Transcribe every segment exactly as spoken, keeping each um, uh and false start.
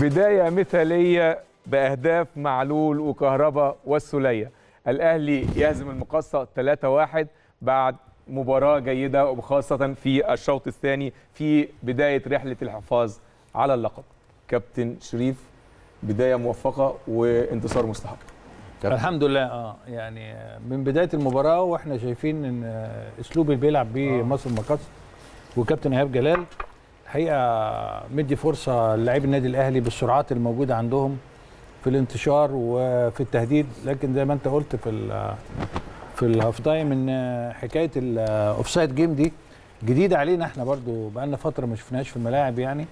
بداية مثالية بأهداف معلول وكهربا والسولية. الأهلي يهزم المقاصة ثلاثة واحد بعد مباراة جيدة وخاصة في الشوط الثاني في بداية رحلة الحفاظ على اللقب. كابتن شريف، بداية موفقة وانتصار مستحق. الحمد لله. اه يعني من بداية المباراة واحنا شايفين ان اسلوب اللي بيلعب بيه آه. مصر المقاصة وكابتن إيهاب جلال الحقيقة مدي فرصة للاعبي النادي الأهلي بالسرعات الموجودة عندهم في الانتشار وفي التهديد، لكن زي ما انت قلت في ال في الهاف تايم ان حكايه الاوفسايد جيم دي جديده علينا احنا برضو، بقالنا فتره ما شفناهاش في الملاعب يعني.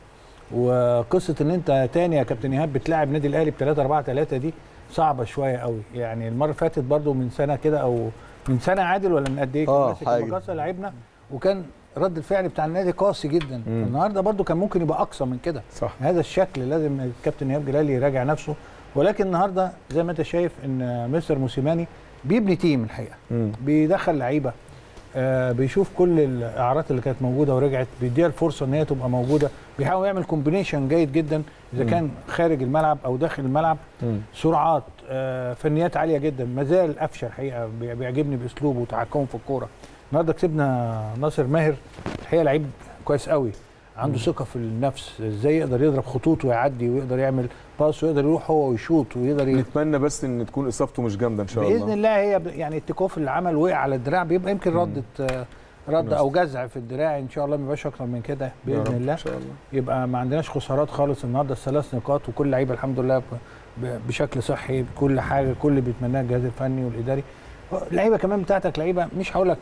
وقصه ان انت تاني يا كابتن ايهاب بتلاعب نادي الاهلي ب ثلاثة أربعة ثلاثة دي صعبه شويه قوي يعني. المره اللي فاتت برضو من سنه كده او من سنه عادل ولا من قد ايه كان ماسك المقاصه لعبنا، وكان رد الفعل بتاع النادي قاسي جدا. مم. النهارده برضو كان ممكن يبقى اقصى من كده. هذا الشكل لازم الكابتن ايهاب جلال يراجع نفسه. ولكن النهارده زي ما انت شايف ان مستر موسيماني بيبني تيم الحقيقه. مم. بيدخل لعيبه، آه بيشوف كل الاعارات اللي كانت موجوده ورجعت، بيديها الفرصه ان هي تبقى موجوده، بيحاول يعمل كومبينيشن جيد جدا اذا كان خارج الملعب او داخل الملعب. مم. سرعات، آه فنيات عاليه جدا. ما زال قفشه الحقيقه بيعجبني باسلوبه وتحكمه في الكوره. النهارده كسبنا ناصر ماهر الحقيقه لعيب كويس قوي، عنده ثقه في النفس، ازاي يقدر يضرب خطوط ويعدي ويقدر يعمل باس ويقدر يروح هو ويشوط ويقدر ي... نتمنى بس ان تكون اصابته مش جامده ان شاء الله باذن الله. هي يعني التيك اوف اللي عمل وقع على الدراع، بيبقى يمكن رده رد او جزع في الدراع، ان شاء الله ما يبقاش اكتر من كده باذن الله. ان شاء الله يبقى ما عندناش خسارات خالص النهارده، الثلاث نقاط وكل لعيبه الحمد لله بشكل صحي بكل حاجه، كل اللي بيتمناه الجهاز الفني والاداري. اللعيبه كمان بتاعتك لعيبه مش هقول لك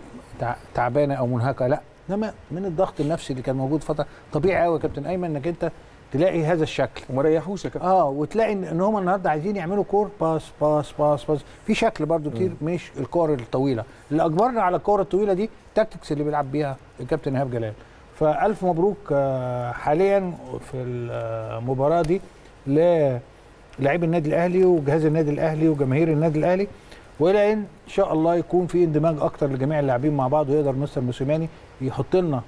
تعبانه او منهكه، لا، انما من الضغط النفسي اللي كان موجود فتره. طبيعي قوي يا كابتن ايمن انك انت تلاقي هذا الشكل وما ريحوش يا كابتن. اه وتلاقي ان هم النهارده عايزين يعملوا كور باس باس باس باس في شكل برده كتير، مش الكور الطويله اللي اجبرنا على الكور الطويله دي. التاكتكس اللي بيلعب بيها الكابتن ايهاب جلال، فالف مبروك حاليا في المباراه دي للاعبي النادي الاهلي وجهاز النادي الاهلي وجماهير النادي الاهلي، والى ان شاء الله يكون في اندماج اكتر لجميع اللاعبين مع بعض، ويقدر مستر موسيماني يحط لنا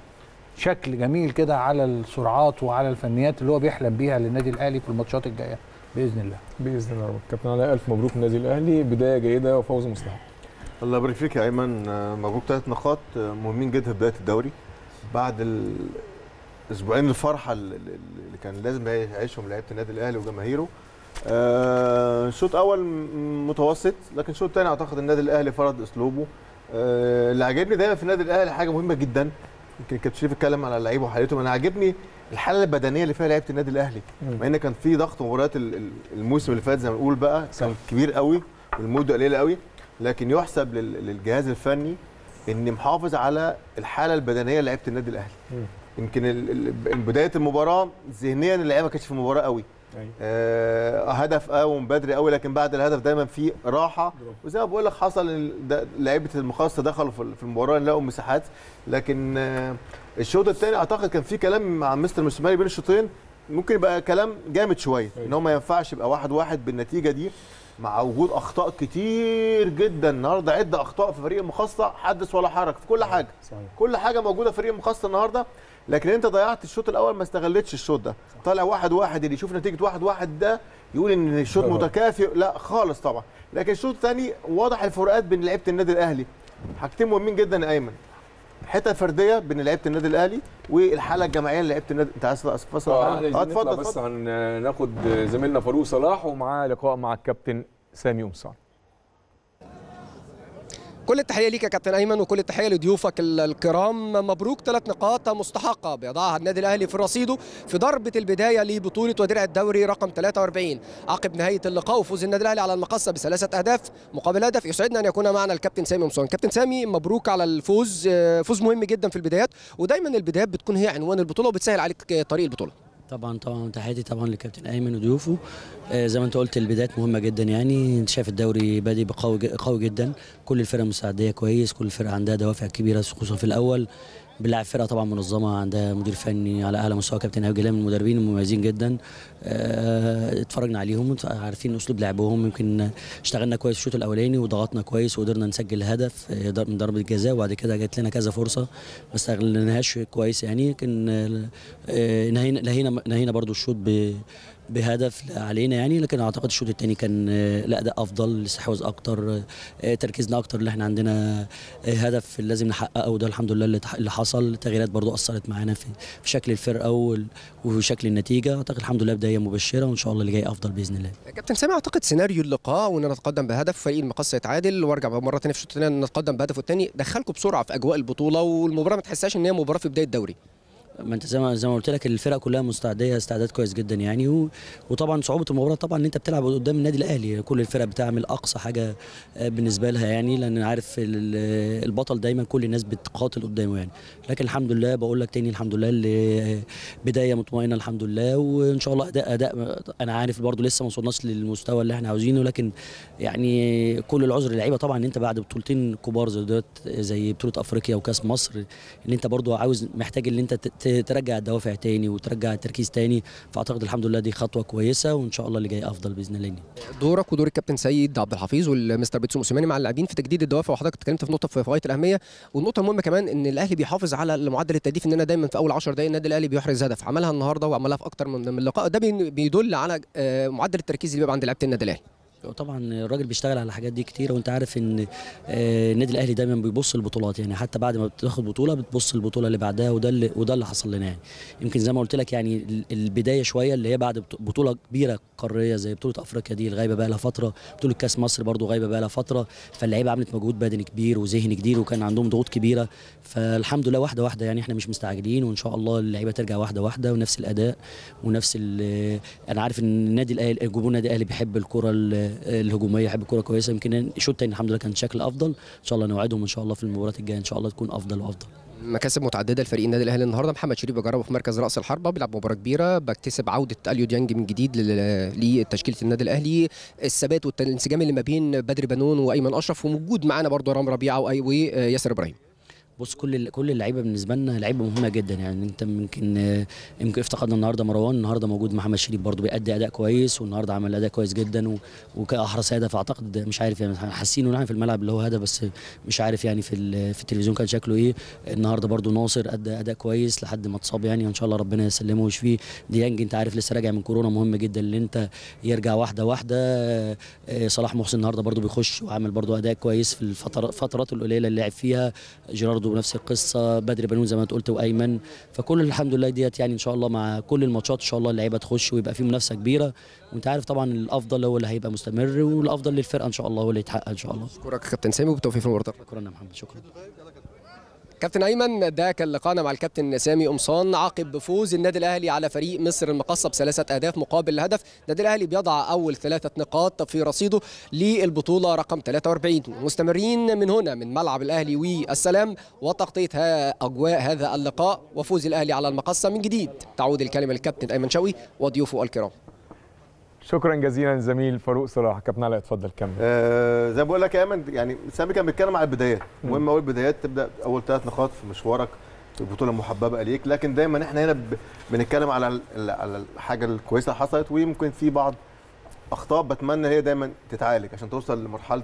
شكل جميل كده على السرعات وعلى الفنيات اللي هو بيحلم بيها للنادي الاهلي في الماتشات الجايه باذن الله. باذن الله يا رب. كابتن علي، الف مبروك النادي الاهلي، بدايه جيده وفوز مستحق. الله يبارك فيك يا ايمن. مبروك ثلاث نقاط مهمين جدا في بدايه الدوري بعد الاسبوعين الفرحه اللي كان لازم يعيشهم لعيبه النادي الاهلي وجماهيره. آه شوط اول متوسط، لكن شوط ثاني اعتقد النادي الاهلي فرض اسلوبه. آه اللي عاجبني دايما في النادي الاهلي حاجه مهمه جدا، يمكن كابتن شريف اتكلم على اللعيبه وحالتهم، انا عاجبني الحاله البدنيه اللي فيها لعيبه النادي الاهلي، مع ان كان في ضغط مباريات الموسم اللي فات زي ما بنقول بقى كان كبير قوي والمده قليله قوي، لكن يحسب للجهاز الفني ان محافظ على الحاله البدنيه لعيبه النادي الاهلي. يمكن بدايه المباراه ذهنيا اللعيبه ما كانتش في المباراه قوي. آه هدف قوي بدري قوي، لكن بعد الهدف دايما في راحه، وزي ما بقول لك حصل لعيبه المقاصه دخلوا في المباراه لقوا مساحات. لكن آه الشوط الثاني اعتقد كان في كلام مع مستر موسيماني بين الشوطين ممكن يبقى كلام جامد شويه، ان هو ما ينفعش يبقى واحد واحد بالنتيجه دي مع وجود اخطاء كتير جدا. النهارده عده اخطاء في فريق المقاصه، حدث ولا حرج في كل حاجه. صحيح. كل حاجه موجوده في فريق المقاصه النهارده، لكن انت ضيعت الشوط الاول ما استغلتش الشوط ده. صح. طالع واحد واحد، اللي يشوف نتيجه واحد واحد ده يقول ان الشوط متكافئ، لا خالص طبعا. لكن الشوط الثاني واضح الفروقات بين لعيبه النادي الاهلي. حاجتين مهمين جدا يا ايمن، حته فرديه بين لعيبه النادي الاهلي والحاله الجماعيه لعيبه النادي. انت عايز تفصل؟ اه اتفضل. بس هناخد زميلنا فاروق صلاح ومعاه لقاء مع الكابتن سامي قمصان. كل التحيه ليك يا كابتن ايمن وكل التحيه لضيوفك الكرام. مبروك ثلاث نقاط مستحقه بيضعها النادي الاهلي في رصيده في ضربه البدايه لبطوله ودرع الدوري رقم ثلاثة وأربعين. عقب نهايه اللقاء وفوز النادي الاهلي على المقاصه بثلاثه اهداف مقابل هدف، يسعدنا ان يكون معنا الكابتن سامي قمصان. كابتن سامي، مبروك على الفوز، فوز مهم جدا في البدايات، ودايما البدايات بتكون هي عنوان البطوله وبتسهل عليك طريق البطوله. طبعا طبعا تحياتي طبعا للكابتن ايمن وضيوفه. آه زي ما انت قلت البدايات مهمه جدا، يعني انت شايف الدوري بادئ بقوي قوي جدا، كل الفرق مستعديه كويس، كل الفرق عندها دوافع كبيره خصوصا في الاول. بنلعب فرقه طبعا منظمه عندها مدير فني على اعلى مستوى، كابتن ايهاب جلال من المدربين المميزين جدا. آه اتفرجنا عليهم، عارفين اسلوب لعبهم، يمكن اشتغلنا كويس الشوط الاولاني وضغطنا كويس وقدرنا نسجل هدف من ضربه جزاء، وبعد كده جات لنا كذا فرصه ما استغلناهاش كويس يعني. لكن آه نهينا نهينا برضو الشوط بهدف علينا يعني، لكن اعتقد الشوط الثاني كان لا ده افضل، الاستحواذ اكتر، تركيزنا اكتر، اللي احنا عندنا هدف لازم نحققه وده الحمد لله اللي حصل. التغييرات برضو اثرت معانا في شكل الفرقه وشكل النتيجه. اعتقد الحمد لله بدايه مبشره وان شاء الله اللي جاي افضل باذن الله. كابتن سامي، اعتقد سيناريو اللقاء وان نتقدم بهدف، فريق المقاصه يتعادل وارجع مره ثانيه في الشوط الثاني نتقدم بهدف الثاني، دخلكم بسرعه في اجواء البطوله والمباراه ما تحسهاش ان هي مباراه في بدايه الدوري. ما انت زي ما زي ما قلت لك الفرقه كلها مستعديه استعداد كويس جدا يعني، وطبعا صعوبه المباراه طبعا ان انت بتلعب قدام النادي الاهلي، كل الفرق بتعمل اقصى حاجه بالنسبه لها يعني، لان عارف البطل دايما كل الناس بتقاتل قدامه يعني. لكن الحمد لله بقول لك تاني الحمد لله اللي بدايه مطمئنه الحمد لله، وان شاء الله اداء اداء انا عارف برضو لسه ما وصلناش للمستوى اللي احنا عاوزينه، لكن يعني كل العذر للعيبه طبعا ان انت بعد بطولتين كبار زي دولت زي بطوله افريقيا وكاس مصر، ان انت برضو عاوز محتاج ان انت ترجع الدوافع تاني وترجع التركيز تاني. فاعتقد الحمد لله دي خطوه كويسه وان شاء الله اللي جاي افضل باذن الله. دورك ودور الكابتن سيد عبد الحفيظ والمستر بيتسو موسيماني مع اللاعبين في تجديد الدوافع، وحضرتك اتكلمت في نقطه في غايه الاهميه، والنقطه المهمه كمان ان الاهلي بيحافظ على معدل التهديف، اننا دايما في اول عشر دقائق النادي الاهلي بيحرز هدف، عملها النهارده وعملها في اكتر من لقاء، ده بيدل على معدل التركيز اللي بيبقى عند لعيبه النادي الاهلي. طبعا الراجل بيشتغل على الحاجات دي كتير، وانت عارف ان النادي الاهلي دايما بيبص البطولات يعني، حتى بعد ما بتاخد بطوله بتبص البطوله اللي بعدها، وده اللي وده اللي حصل لنا يعني. يمكن زي ما قلت لك يعني البدايه شويه اللي هي بعد بطوله كبيره قاريه زي بطوله افريقيا دي الغايبه بقى لها فتره، بطوله كاس مصر برضو غايبه بقى لها فتره، فاللعيبه عملت مجهود بدني كبير وذهني كبير وكان عندهم ضغوط كبيره، فالحمد لله واحده واحده يعني، احنا مش مستعجلين وان شاء الله اللعيبه ترجع واحده واحده ونفس الاداء ونفس انا عارف ان النادي الاهلي جمهور النادي الاهلي بيحب الكره الهجوميه، يحب الكره كويسه، يمكن الشوط الثاني الحمد لله كان شكل افضل، ان شاء الله نوعدهم ان شاء الله في المباريات الجايه ان شاء الله تكون افضل وافضل. مكاسب متعدده لفريق النادي الاهلي النهارده، محمد شريف بجربه في مركز راس الحربه، بيلعب مباراه كبيره، بكتسب عوده اليو ديانج من جديد لتشكيله النادي الاهلي، الثبات والانسجام اللي ما بين بدر بنون وايمن اشرف، وموجود معانا برضه رامي ربيعه وياسر ابراهيم. بص كل كل اللعيبه بالنسبه لنا لعيبه مهمه جدا يعني، انت ممكن يمكن افتقدنا النهارده مروان، النهارده موجود محمد شريف برضو بيأدي اداء كويس، والنهارده عمل اداء كويس جدا وكأحرز هدف، اعتقد مش عارف يعني حاسين ونعم في الملعب اللي هو هدف، بس مش عارف يعني في في التلفزيون كان شكله ايه. النهارده برضو ناصر ادى اداء كويس لحد ما اتصاب يعني، ان شاء الله ربنا يسلمه ويشفيه. ديانج انت عارف لسه راجع من كورونا، مهم جدا ان انت يرجع واحده واحده. صلاح محسن النهارده برضو بيخش وعمل برضو اداء كويس في الفترات القليله اللي لعب فيها. جيرالدو بنفس القصه، بدر بنون زي ما انت قلت وايمن، فكل الحمد لله ديت يعني ان شاء الله مع كل الماتشات ان شاء الله اللعيبه تخش ويبقى في منافسه كبيره، وانت عارف طبعا الافضل هو اللي هيبقى مستمر والافضل للفرقه ان شاء الله هو اللي يتحقق ان شاء الله. شكرا كابتن سامي وبالتوفيق في المباراه. شكرا يا محمد. شكرا كابتن ايمن. ده كان لقاءنا مع الكابتن سامي قمصان عقب فوز النادي الاهلي على فريق مصر المقاصه بثلاثه اهداف مقابل هدف. النادي الاهلي بيضع اول ثلاثه نقاط في رصيده للبطوله رقم ثلاثة وأربعين، مستمرين من هنا من ملعب الاهلي والسلام وتغطيه اجواء هذا اللقاء وفوز الاهلي على المقاصه من جديد. تعود الكلمه للكابتن ايمن شوقي وضيوفه الكرام. شكرا جزيلا زميل فاروق صلاح. كابتن علاء اتفضل كمل. آه زي ما بقول لك يا ايمن يعني سامي كان بيتكلم على البدايات، مهم اول بدايات تبدا اول ثلاث نقاط في مشوارك في البطوله المحببه ليك، لكن دايما احنا هنا بنتكلم على على الحاجه الكويسه اللي حصلت، ويمكن في بعض اخطاء بتمنى هي دايما تتعالج عشان توصل لمرحله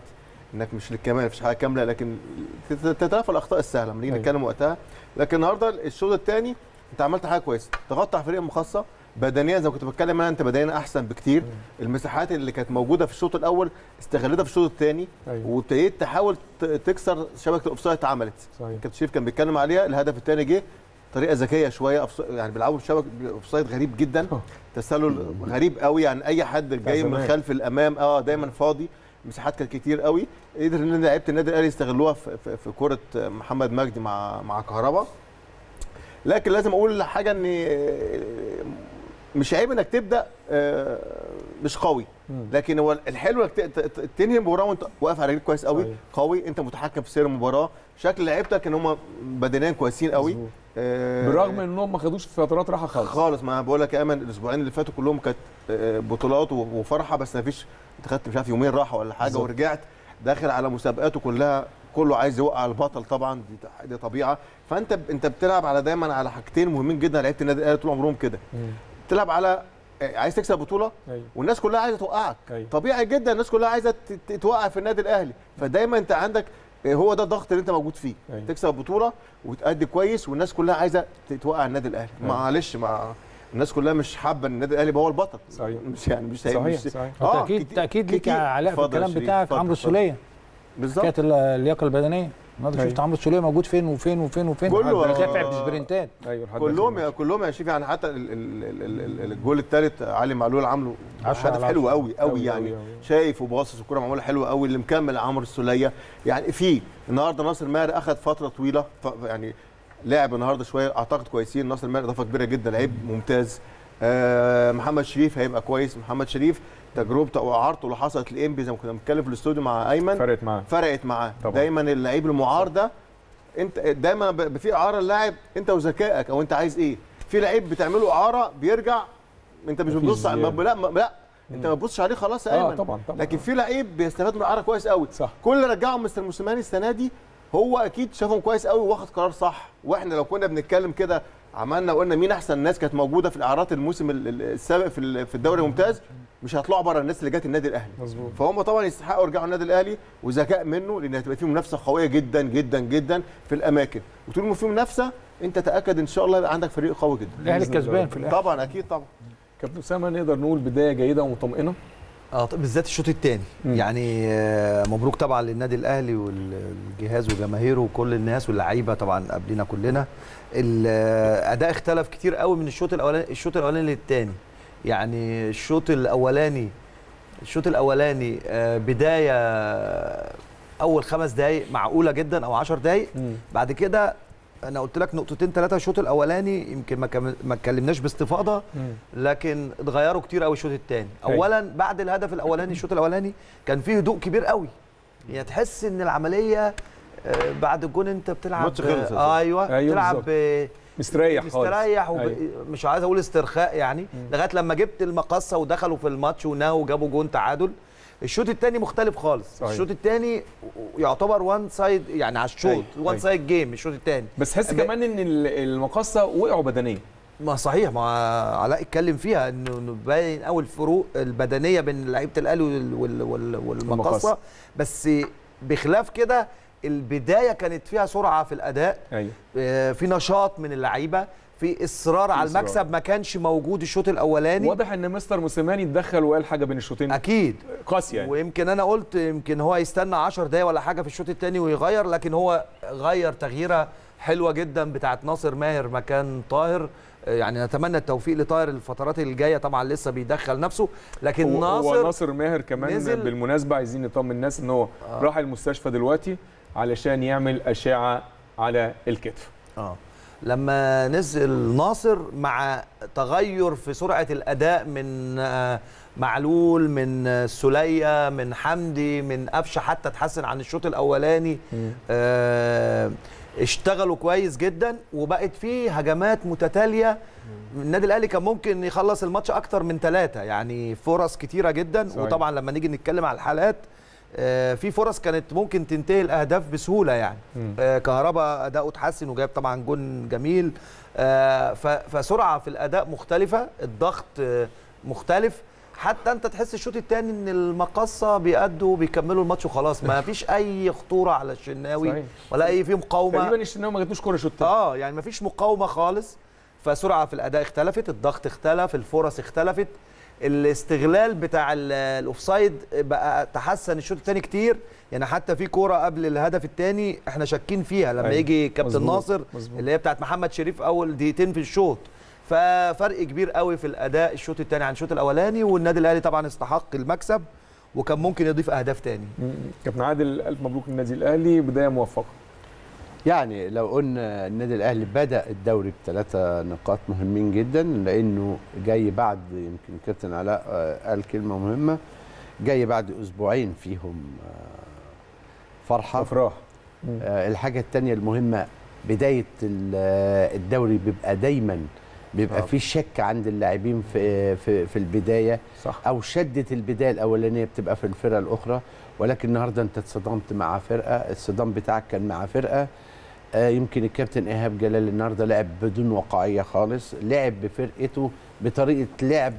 انك مش للكمال مفيش حاجه كامله، لكن تتلافى الاخطاء السهله لما نيجي نتكلم وقتها. لكن النهارده الشوط الثاني انت عملت حاجه كويسه، ضغطت على فريق المقاصه بدنيا زي ما كنت بتكلم انا، انت بدنيا احسن بكتير. مم. المساحات اللي كانت موجوده في الشوط الاول استغلتها في الشوط الثاني، أيوة. وابتديت تحاول تكسر شبكه الاوفسايد اتعملت، كابتن شريف كان بيتكلم عليها. الهدف الثاني جه طريقه ذكيه شويه يعني، بيلعبوا بشبكه اوفسايد غريب جدا، أوه. تسلل غريب قوي يعني، اي حد جاي من خلف الامام اه دايما فاضي، مساحات كانت كتير قوي، قدر ان لعيبه النادي الاهلي يستغلوها في, في, في كره محمد مجدي مع مع كهربا. لكن لازم اقول حاجه ان مش عيب انك تبدا مش قوي، لكن هو الحلو انك تنهي المباراه وانت واقف على رجلك كويس قوي قوي، انت متحكم في سير المباراه، شكل لعيبتك ان هم بدنيا كويسين قوي بالرغم انهم ما خدوش فترات راحه خالص خالص. ما بقول لك يا ايمن الاسبوعين اللي فاتوا كلهم كانت بطولات وفرحه، بس ما فيش، انت خدت مش عارف يومين راحه ولا حاجه بالزبط. ورجعت داخل على مسابقاته كلها كله عايز يوقع البطل طبعا، دي, دي طبيعه، فانت انت بتلعب على دايما على حاجتين مهمين جدا لعيبه النادي الاهلي طول عمرهم كده، بتلعب على عايز تكسب بطوله والناس كلها عايزه توقعك، طبيعي جدا الناس كلها عايزه توقع في النادي الاهلي، فدايما انت عندك هو ده الضغط اللي انت موجود فيه، تكسب بطوله وتأدي كويس والناس كلها عايزه توقع النادي الاهلي. معلش مع الناس كلها مش حابه ان النادي الاهلي هو البطل. صحيح. مش يعني مش صحيح صحيح. اه تاكيد تاكيد ليك علاء في الكلام بتاعك. عمرو السوليه بالظبط كانت اللياقه البدنيه. النهارده شفت عمرو السوليه موجود فين وفين وفين وفين. كله دافع بسبرنتات. ايوه كلهم يا كلهم يا شيخ. يعني حتى الجول الثالث علي معلول عامله هدف حلو قوي قوي يعني، شايف وباصص والكره معموله حلوه قوي اللي مكمل عمرو السوليه. يعني في النهارده ناصر ماهر اخذ فتره طويله يعني لاعب النهارده شويه اعتقد كويسين. ناصر ماهر اضافه كبيره جدا، لعيب ممتاز. آه محمد شريف هيبقى كويس. محمد شريف تجربته او اعارته اللي حصلت لانبي زي ما كنا بنتكلم في الاستوديو مع ايمن فرقت معاه فرقت معاه دايما. اللعيب المعار ده انت دايما في اعاره اللاعب انت وذكائك او انت عايز ايه. في لعيب بتعمله اعاره بيرجع انت مش بتبص على لا لا انت ما تبصش عليه خلاص يا ايمن. آه طبعا طبعا. لكن في لعيب بيستفاد من اعاره كويس قوي. كل اللي رجعهم مستر موسيماني السنه دي هو اكيد شافهم كويس قوي واخد قرار صح. واحنا لو كنا بنتكلم كده عملنا وقلنا مين احسن الناس كانت موجوده في الاعارات الموسم السابق في الدوري الممتاز مش هيطلعوا بره الناس اللي جت النادي الاهلي. مظبوط. فهم طبعا يستحقوا يرجعوا النادي الاهلي وذكاء منه، لان هتبقى فيه منافسه قويه جدا جدا جدا في الاماكن، وطول ما في منافسه انت تاكد ان شاء الله يبقى عندك فريق قوي جدا. الاهلي الكسبان في الاخر طبعا اكيد طبعا. كابتن اسامه نقدر نقول بدايه جيده ومطمئنه اه بالذات الشوط الثاني. يعني مبروك طبعا للنادي الاهلي والجهاز وجماهيره وكل الناس واللعيبه طبعا قبلنا كلنا. الاداء اختلف كتير قوي من الشوط الاولاني الشوط الاولاني للثاني. يعني الشوط الاولاني الشوط الاولاني بدايه اول خمس دقائق معقوله جدا او عشر دقائق. بعد كده انا قلت لك نقطتين ثلاثه الشوط الاولاني يمكن ما اتكلمناش باستفاضه، لكن اتغيروا كتير قوي الشوط الثاني. اولا بعد الهدف الاولاني الشوط الاولاني كان فيه هدوء كبير قوي. يعني تحس ان العمليه بعد الجون انت بتلعب آه ايوه, أيوة بتلعب مستريح مستريح ومش عايز اقول استرخاء يعني لغايه لما جبت المقصه ودخلوا في الماتش وناهوا وجابوا جون تعادل. الشوط الثاني مختلف خالص. الشوط الثاني يعتبر وان سايد يعني على الشوط وان سايد جيم الشوط الثاني. بس حس كمان ان المقصه وقعوا بدنيا. ما صحيح ما علاء اتكلم فيها انه باين قوي الفروق البدنيه بين لعيبه الاهلي والمقصه. بس بخلاف كده البدايه كانت فيها سرعه في الاداء. أيوة. في نشاط من اللعيبه، في اصرار على المكسب ما كانش موجود الشوط الاولاني. واضح ان مستر موسيماني اتدخل وقال حاجه بين الشوطين اكيد قاسيه يعني. ويمكن انا قلت يمكن هو يستنى عشر دقايق ولا حاجه في الشوط الثاني ويغير، لكن هو غير تغييره حلوه جدا بتاعه ناصر ماهر مكان طاهر. يعني نتمنى التوفيق لطاهر الفترات الجايه. طبعا لسه بيدخل نفسه، لكن ناصر هو ناصر ماهر كمان نزل. بالمناسبه عايزين نطمن الناس ان هو آه. راح المستشفى دلوقتي علشان يعمل اشعه على الكتف. اه لما نزل ناصر مع تغير في سرعه الاداء من معلول من السوليه من حمدي من قفشه حتى تحسن عن الشوط الاولاني. آه اشتغلوا كويس جدا وبقت فيه هجمات متتاليه. النادي الاهلي كان ممكن يخلص الماتش اكتر من ثلاثه يعني فرص كتيره جدا. صحيح. وطبعا لما نيجي نتكلم على الحالات في فرص كانت ممكن تنتهي الاهداف بسهوله يعني. كهربا اداؤه اتحسن وجاب طبعا جون جميل. فسرعه في الاداء مختلفه، الضغط مختلف. حتى انت تحس الشوط الثاني ان المقصه بيأدوا وبيكملوا الماتش وخلاص، ما فيش اي خطوره على الشناوي ولا اي في مقاومه تقريبا. الشناوي ما جاتلوش كوره الشوط الثاني اه يعني ما فيش مقاومه خالص. فسرعه في الاداء اختلفت، الضغط اختلف، الفرص اختلفت، الاستغلال بتاع الاوفسايد بقى تحسن الشوط الثاني كتير. يعني حتى في كوره قبل الهدف الثاني احنا شاكين فيها لما أيه. يجي كابتن ناصر اللي هي بتاعت محمد شريف اول دقيقتين في الشوط. ففرق كبير قوي في الاداء الشوط الثاني عن الشوط الاولاني. والنادي الاهلي طبعا استحق المكسب وكان ممكن يضيف اهداف ثاني. كابتن عادل الف مبروك للنادي الاهلي، بدايه موفقه. يعني لو قلنا النادي الاهلي بدا الدوري بثلاثه نقاط مهمين جدا، لانه جاي بعد يمكن كابتن علاء قال كلمه مهمه، جاي بعد اسبوعين فيهم فرحه افراح. الحاجه الثانيه المهمه بدايه الدوري بيبقى دايما بيبقى في شك عند اللاعبين في في في البدايه. صح. او شده البدايه الاولانيه بتبقى في الفرقه الاخرى، ولكن النهارده انت اتصدمت مع فرقه، الصدام بتاعك كان مع فرقه. آه يمكن الكابتن ايهاب جلال النهارده لعب بدون واقعيه خالص، لعب بفرقته بطريقه لعب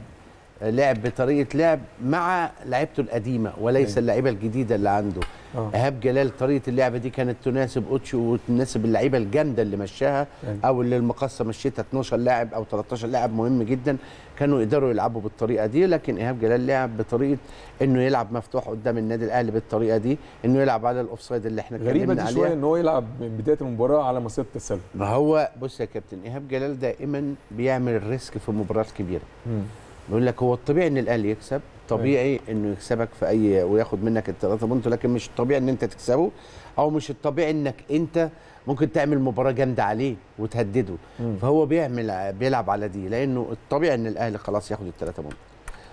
لعب بطريقه لعب مع لعبته القديمه وليس اللعيبه الجديده اللي عنده. أوه. إيهاب جلال طريقه اللعبه دي كانت تناسب اوتشي وتناسب اللعيبه الجامده اللي مشاها او اللي المقصه مشيتها اتناشر لاعب او تلتاشر لاعب مهم جدا كانوا يقدروا يلعبوا بالطريقه دي. لكن إيهاب جلال لعب بطريقه انه يلعب مفتوح قدام النادي الاهلي بالطريقه دي، انه يلعب على الاوفسايد اللي احنا اتكلمنا عليه. غريبه دي شويه ان هو يلعب من بدايه المباراه على مسيره التسلل. ما هو بص يا كابتن، إيهاب جلال دائما بيعمل ريسك في المباريات الكبيره. مم. بيقول لك هو الطبيعي ان الاهلي يكسب، طبيعي انه يكسبك في اي وياخد منك الثلاثه بونت، لكن مش الطبيعي ان انت تكسبه، او مش الطبيعي انك انت ممكن تعمل مباراه جامده عليه وتهدده. مم. فهو بيعمل بيلعب على دي لانه الطبيعي ان الاهلي خلاص ياخد الثلاثه بونت،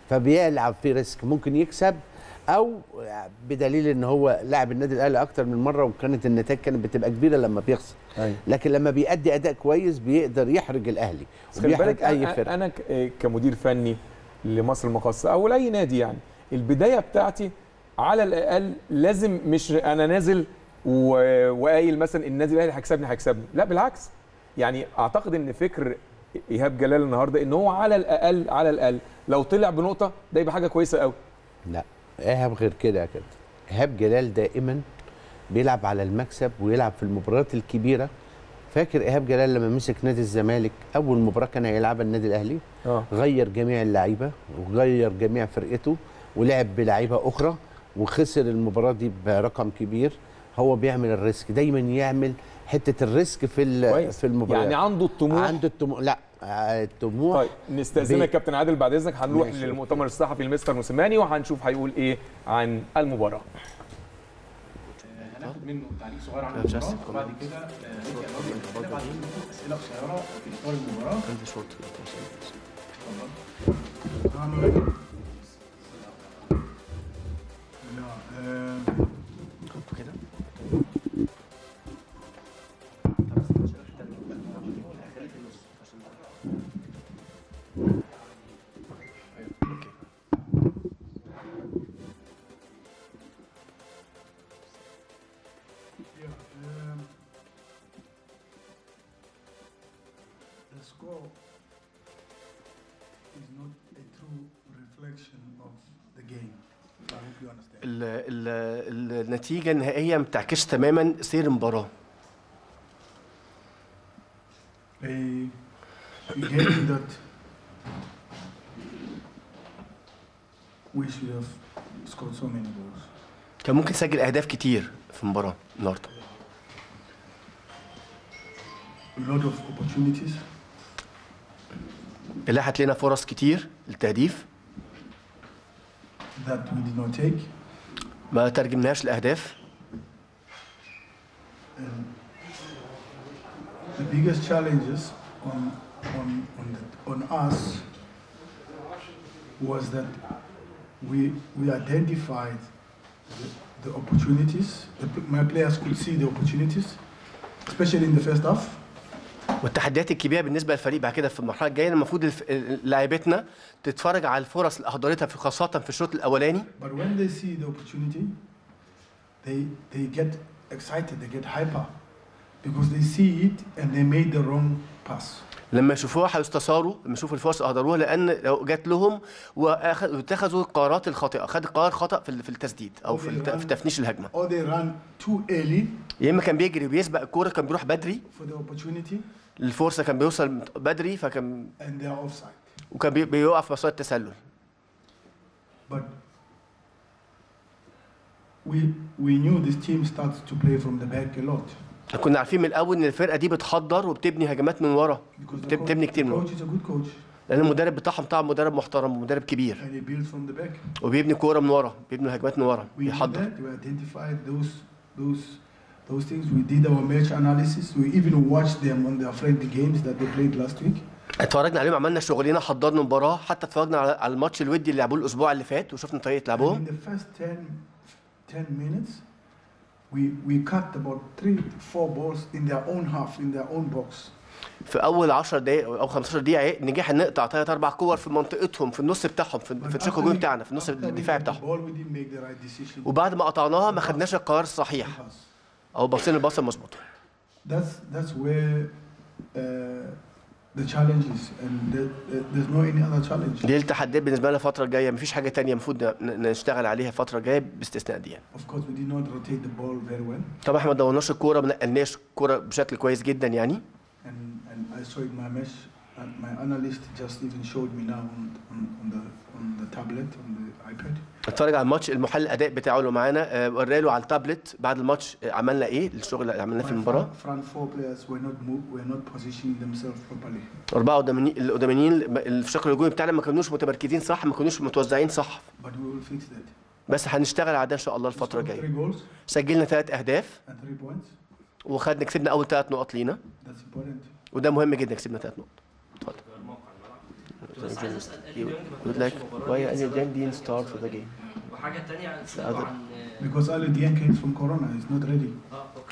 فبيلعب في ريسك ممكن يكسب او بدليل ان هو لاعب النادي الاهلي اكتر من مره وكانت النتائج كانت بتبقى كبيره لما بيخسر. أي. لكن لما بيأدي اداء كويس بيقدر يحرج الاهلي وبيحرج اي فرقه. انا كمدير فني لمصر المقاصه او لاي نادي، يعني البدايه بتاعتي على الاقل لازم، مش انا نازل وقايل مثلا النادي الاهلي هيكسبني هيكسبني، لا بالعكس. يعني اعتقد ان فكر ايهاب جلال النهارده ان هو على الاقل على الاقل لو طلع بنقطه ده يبقى حاجه كويسه قوي. لا ايهاب غير كده يا كابتن، ايهاب جلال دائما بيلعب على المكسب ويلعب في المباريات الكبيره. فاكر ايهاب جلال لما مسك نادي الزمالك اول مباراه كان هيلعبها النادي الاهلي؟ أوه. غير جميع اللعيبه وغير جميع فرقته ولعب بلعيبه اخرى وخسر المباراه دي برقم كبير. هو بيعمل الريسك، دايما يعمل حته الريسك في في المباراه، يعني عنده الطموح عنده الطموح لا الطموح. طيب نستأذنك بي... كابتن عادل بعد اذنك، هنروح للمؤتمر الصحفي لمستر موسيماني وهنشوف هيقول ايه عن المباراه. هناخد منه تعليق صغير عن المباراه وبعد كده هنبعت لكم اسئله قصيره في اطار المباراه. النتيجة النهائية ما بتعكسش تماما سير المباراة. كان ممكن تسجل أهداف كتير في المباراة النهارده. اتاحت لنا فرص كتير للتهديف ما ترجمناهاش لأهداف. The biggest challenges on on on the, on us was that we we identified the, the opportunities. The, my players could see the opportunities, especially in the first half. والتحديات الكبيرة بالنسبة للفريق بعد كده في المرحلة الجاية المفروض لاعيبتنا تتفرج على الفرص اللي أحضرتها في خاصة في الشوط الأولاني. But when they see the opportunity, they they get excited, they get hyper, because they see it and they made the wrong pass. لما يشوفوها هيستثاروا، لما يشوفوا الفرص اللي أحضروها، لأن لو جت لهم واتخذوا القرارات الخاطئة، خد قرار خطأ في التسديد أو في, الت... في تفنيش الهجمة. Or they run too early. يا إما كان بيجري وبيسبق الكورة، كان بيروح بدري. For the opportunity. الفرصه كان بيوصل بدري فكان وكان بيوقف مسار التسلل. But we we knew this team starts to play from the back a lot. كنا عارفين من الاول ان الفرقه دي بتحضر وبتبني هجمات من ورا، بتبني كتير من ورا. لان المدرب بتاعهم طبعا مدرب محترم ومدرب كبير. وبيبني كوره من ورا، بيبني هجمات من ورا، بيحضر. Those things we did our match analysis. We even watched them on their friendly games that they played last week. اتفرجنا عليهم، عملنا شغلنا، حضرنا المباراه، حتى اتفرجنا على الماتش الودي اللي لعبوه الاسبوع اللي فات وشفنا طريقه لعبهم. In the first ten minutes, we we cut about three four balls in their own half, in their own box. في اول عشر دقائق او خمستاشر دقيقه نجحنا نقطع ثلاث اربع كور في منطقتهم، في النص بتاعهم، في شق الهجوم بتاعنا، في النص الدفاعي بتاعهم. وبعد ما قطعناها ما خدناش القرار الصحيح. او باصين الباصه مظبوطه. That's that's where uh, the challenges and there's no any other challenge. دي التحديات بالنسبه لنا الفتره الجايه، مفيش حاجه ثانيه المفروض نشتغل عليها الفتره الجايه باستثناء دي يعني. Of course we did not rotate the ball very well. طبعا احنا ما دورناش الكوره، ما نقلناش الكوره بشكل كويس جدا يعني. And and I saw it my mesh and my analyst just even showed me now on on the on the tablet on the iPad. اتفرج على الماتش، المحلل الاداء بتاعه اللي معانا وراله على التابلت بعد الماتش عملنا ايه الشغل اللي عملناه في المباراه. اربعه قداميين الشق الهجومي بتاعنا ما كانوش متمركزين صح، ما كانوش متوزعين صح، بس هنشتغل على ده ان شاء الله الفتره الجايه. سجلنا ثلاث اهداف وخدنا كسبنا اول ثلاث نقط لينا، وده مهم جدا، كسبنا ثلاث نقط. اتفضل. Would like why Ali Diango didn't start for the game. Because Ali Diango came from Corona, he's not ready.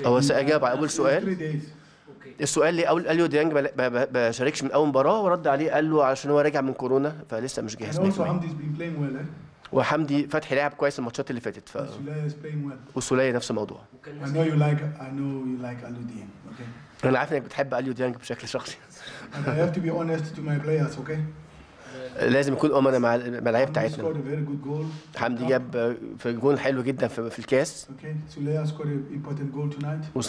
هو سأجاب على أول سؤال. السؤال اللي أول أليو ديانج ما شاركش من أول مباراة ورد عليه قال له عشان هو راجع من كورونا فلسه مش جاهز. وحمدي فتحي لعب كويس الماتشات اللي فاتت. ف... والسولية نفس الموضوع. I know you like I know you like Ali Diango. Okay. أنا عارف إنك بتحب أليو ديانج بشكل شخصي. I have to be honest to my players, okay. لازم يكون امنا مع اللعيبه بتاعتنا. حمدي جاب في جون حلو جدا في الكاس.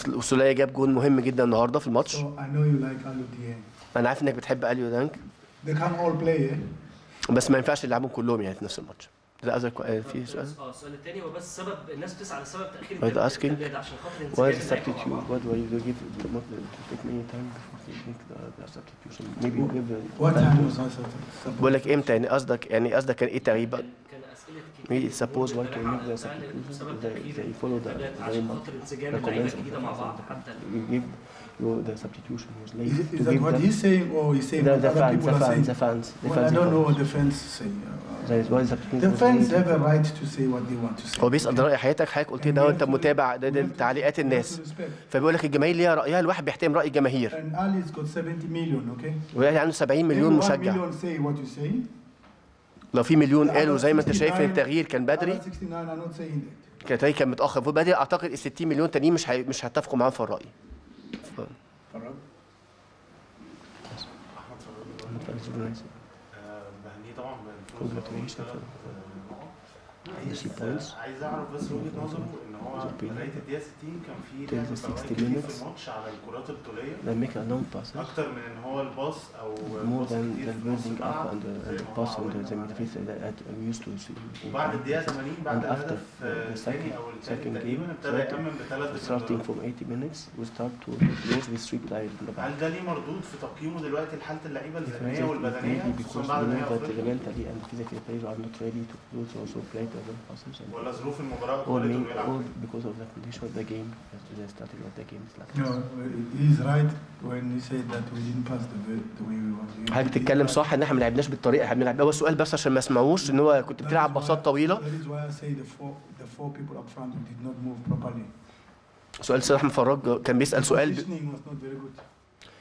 وسولية جاب جون مهم جدا النهارده في الماتش. انا عارف انك بتحب أليو ديانج. بس ما ينفعش يلعبهم كلهم يعني في نفس الماتش. ده أزر في سؤال؟ اه السؤال الثاني هو بس سبب الناس بتسعى لسبب تاخير التمرير عشان خاطر بقول لك امتى يعني قصدك يعني قصدك كان ايه تغيير بقى؟ كان اسئله كتير سبوز وان كان سبب تاخير التمرير عشان خاطر انسجام اللعيبه الجديده مع بعض حتى the substitution was late. Is that what he's saying or he's saying what other people are saying? The fans, the fans. I don't know what the fans say. The fans have a right to say what they want to say. هو بيسأل رأي حياتك، حضرتك قلت ده وأنت متابع ده تعليقات الناس. فبيقول لك الجماهير ليها رأيها، الواحد بيحترم رأي الجماهير. And Ali's got seventy million, okay? والأهلي عنده سبعين مليون مشجع. لو في مليون قالوا زي ما أنت شايف إن التغيير كان بدري. التغيير كان متأخر، فبدري أعتقد ال ستين مليون التانيين مش مش هيتفقوا معاهم في الرأي. قرب احمد فضل بهنيه طبعا عايز اعرف بس وجهه نظره ان هو بدايه الدقيقه ستين كان في لعب في الماتش على الكرات الطوليه اكتر من ان هو الباص او وبعد الدقيقه ثمانين بعد الهدف الثاني او الثاني تقريبا ابتدى يكمل بثلاث ضربات. هل ده ليه مردود في تقييمه دلوقتي لحاله اللعيبه الذهنيه والبدنيه خصوصا بعد ما ولا ظروف المباراة كلهم يلعبوا؟ because of the condition of the game they started with the game like no he's right when he said that we didn't pass the the way we wanted to. حضرتك بتتكلم صح ان احنا ما لعبناش بالطريقه احنا بنلعب بيها. هو السؤال بس عشان ما اسمعوش ان هو كنت بتلعب باصات طويله. سؤال صلاح مفرج كان بيسال سؤال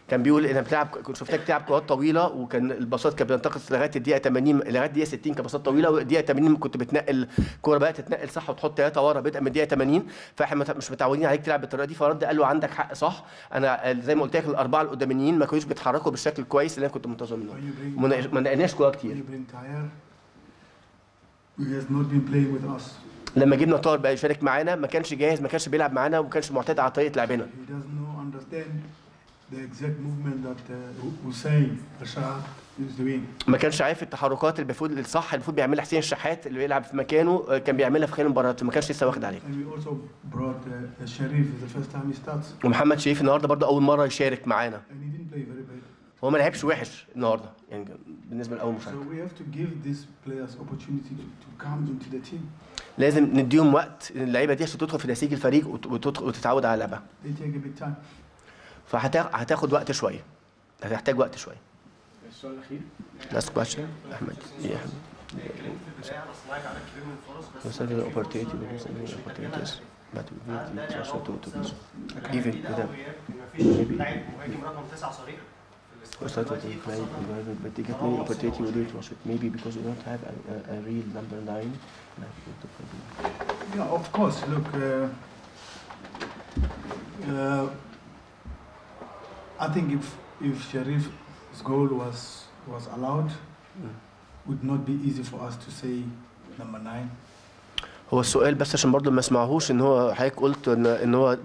كان بيقول انا بتلعب كنت شفتك بتلعب كرات طويله وكان الباصات كانت بتنتقص لغايه الدقيقه ثمانين لغايه الدقيقه ستين كباصات طويله، والدقيقه ثمانين كنت بتنقل الكوره بقى تتنقل صح وتحط ثلاثه ورا بدءا من الدقيقه ثمانين، فاحنا مش متعودين عليك تلعب بالطريقه دي. فرد قال له عندك حق صح، انا زي ما قلت لك الاربعه القداميين ما كانوش بيتحركوا بالشكل الكويس اللي انا كنت منتظر منهم، ما نقلناش كوره كتير. لما جبنا طاهر بقى يشارك معانا ما كانش جاهز، ما كانش بيلعب معانا وما كانش معتاد على طريقه لعبنا. The exact movement that Hussein Ashraf is doing. ما كانش عارف التحركات اللي المفروض الصح المفروض بيعملها حسين الشحات اللي بيلعب في مكانه كان بيعملها في خلال المباريات، ما كانش لسه واخد عليه. ومحمد شريف النهارده برضه أول مرة يشارك معانا. هو ما لعبش وحش النهارده يعني بالنسبة لأول مشاركة. لازم نديهم وقت اللعيبة دي عشان تدخل في نسيج الفريق وتتعود على لعبها. فهتاخد وقت شويه، هتحتاج وقت شويه. السؤال الاخير لاست كويشن احمد يا احمد I think if if Sherif goal was was allowed, would not be easy for us to say number nine. هو السؤال بس عشان برضه ما اسمعهوش ان هو حضرتك قلت ان ان هو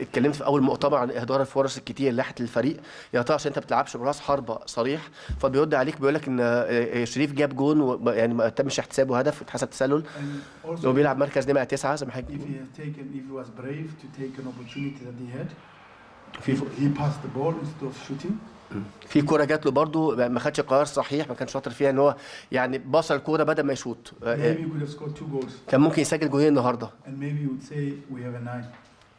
اتكلمت في اول مؤتمر عن اهدار الفرص الكتير ناحيه الفريق يا ترى عشان انت ما بتلعبش براس حربه صريح، فبيرد عليك بيقول لك ان شريف جاب جون يعني ما تمش احتسابه هدف اتحسب تسلل لو بيلعب مركز نمره تسعه زي ما حضرتك في كوره جات له برضه ما خدش قرار صحيح، ما كانش شاطر فيها ان هو يعني باص الكوره بدل ما يشوط، كان ممكن يسجل جولين النهارده.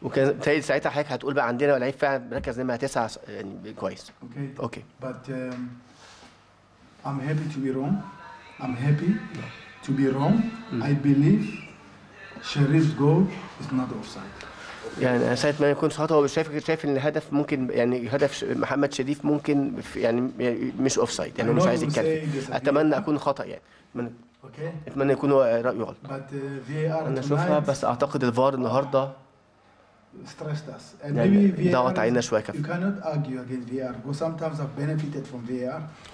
وكان ساعتها حضرتك هتقول بقى عندنا لعيب فعلا مركز نمره تسعه يعني كويس. اوكي اوكي I'm happy to be wrong. I'm happy to be wrong. I believe Sherif's goal is not offside. يعني ساعة ما يكون خطأ هو شايف شايف ان الهدف ممكن يعني هدف محمد شريف ممكن يعني مش اوف سايد يعني هو مش عايز يتكلم. اتمنى اكون خطأ يعني اوكي اتمنى يكون هو رايه غلط. انا اشوفها بس اعتقد الفار النهارده ضغط علينا شويه كده.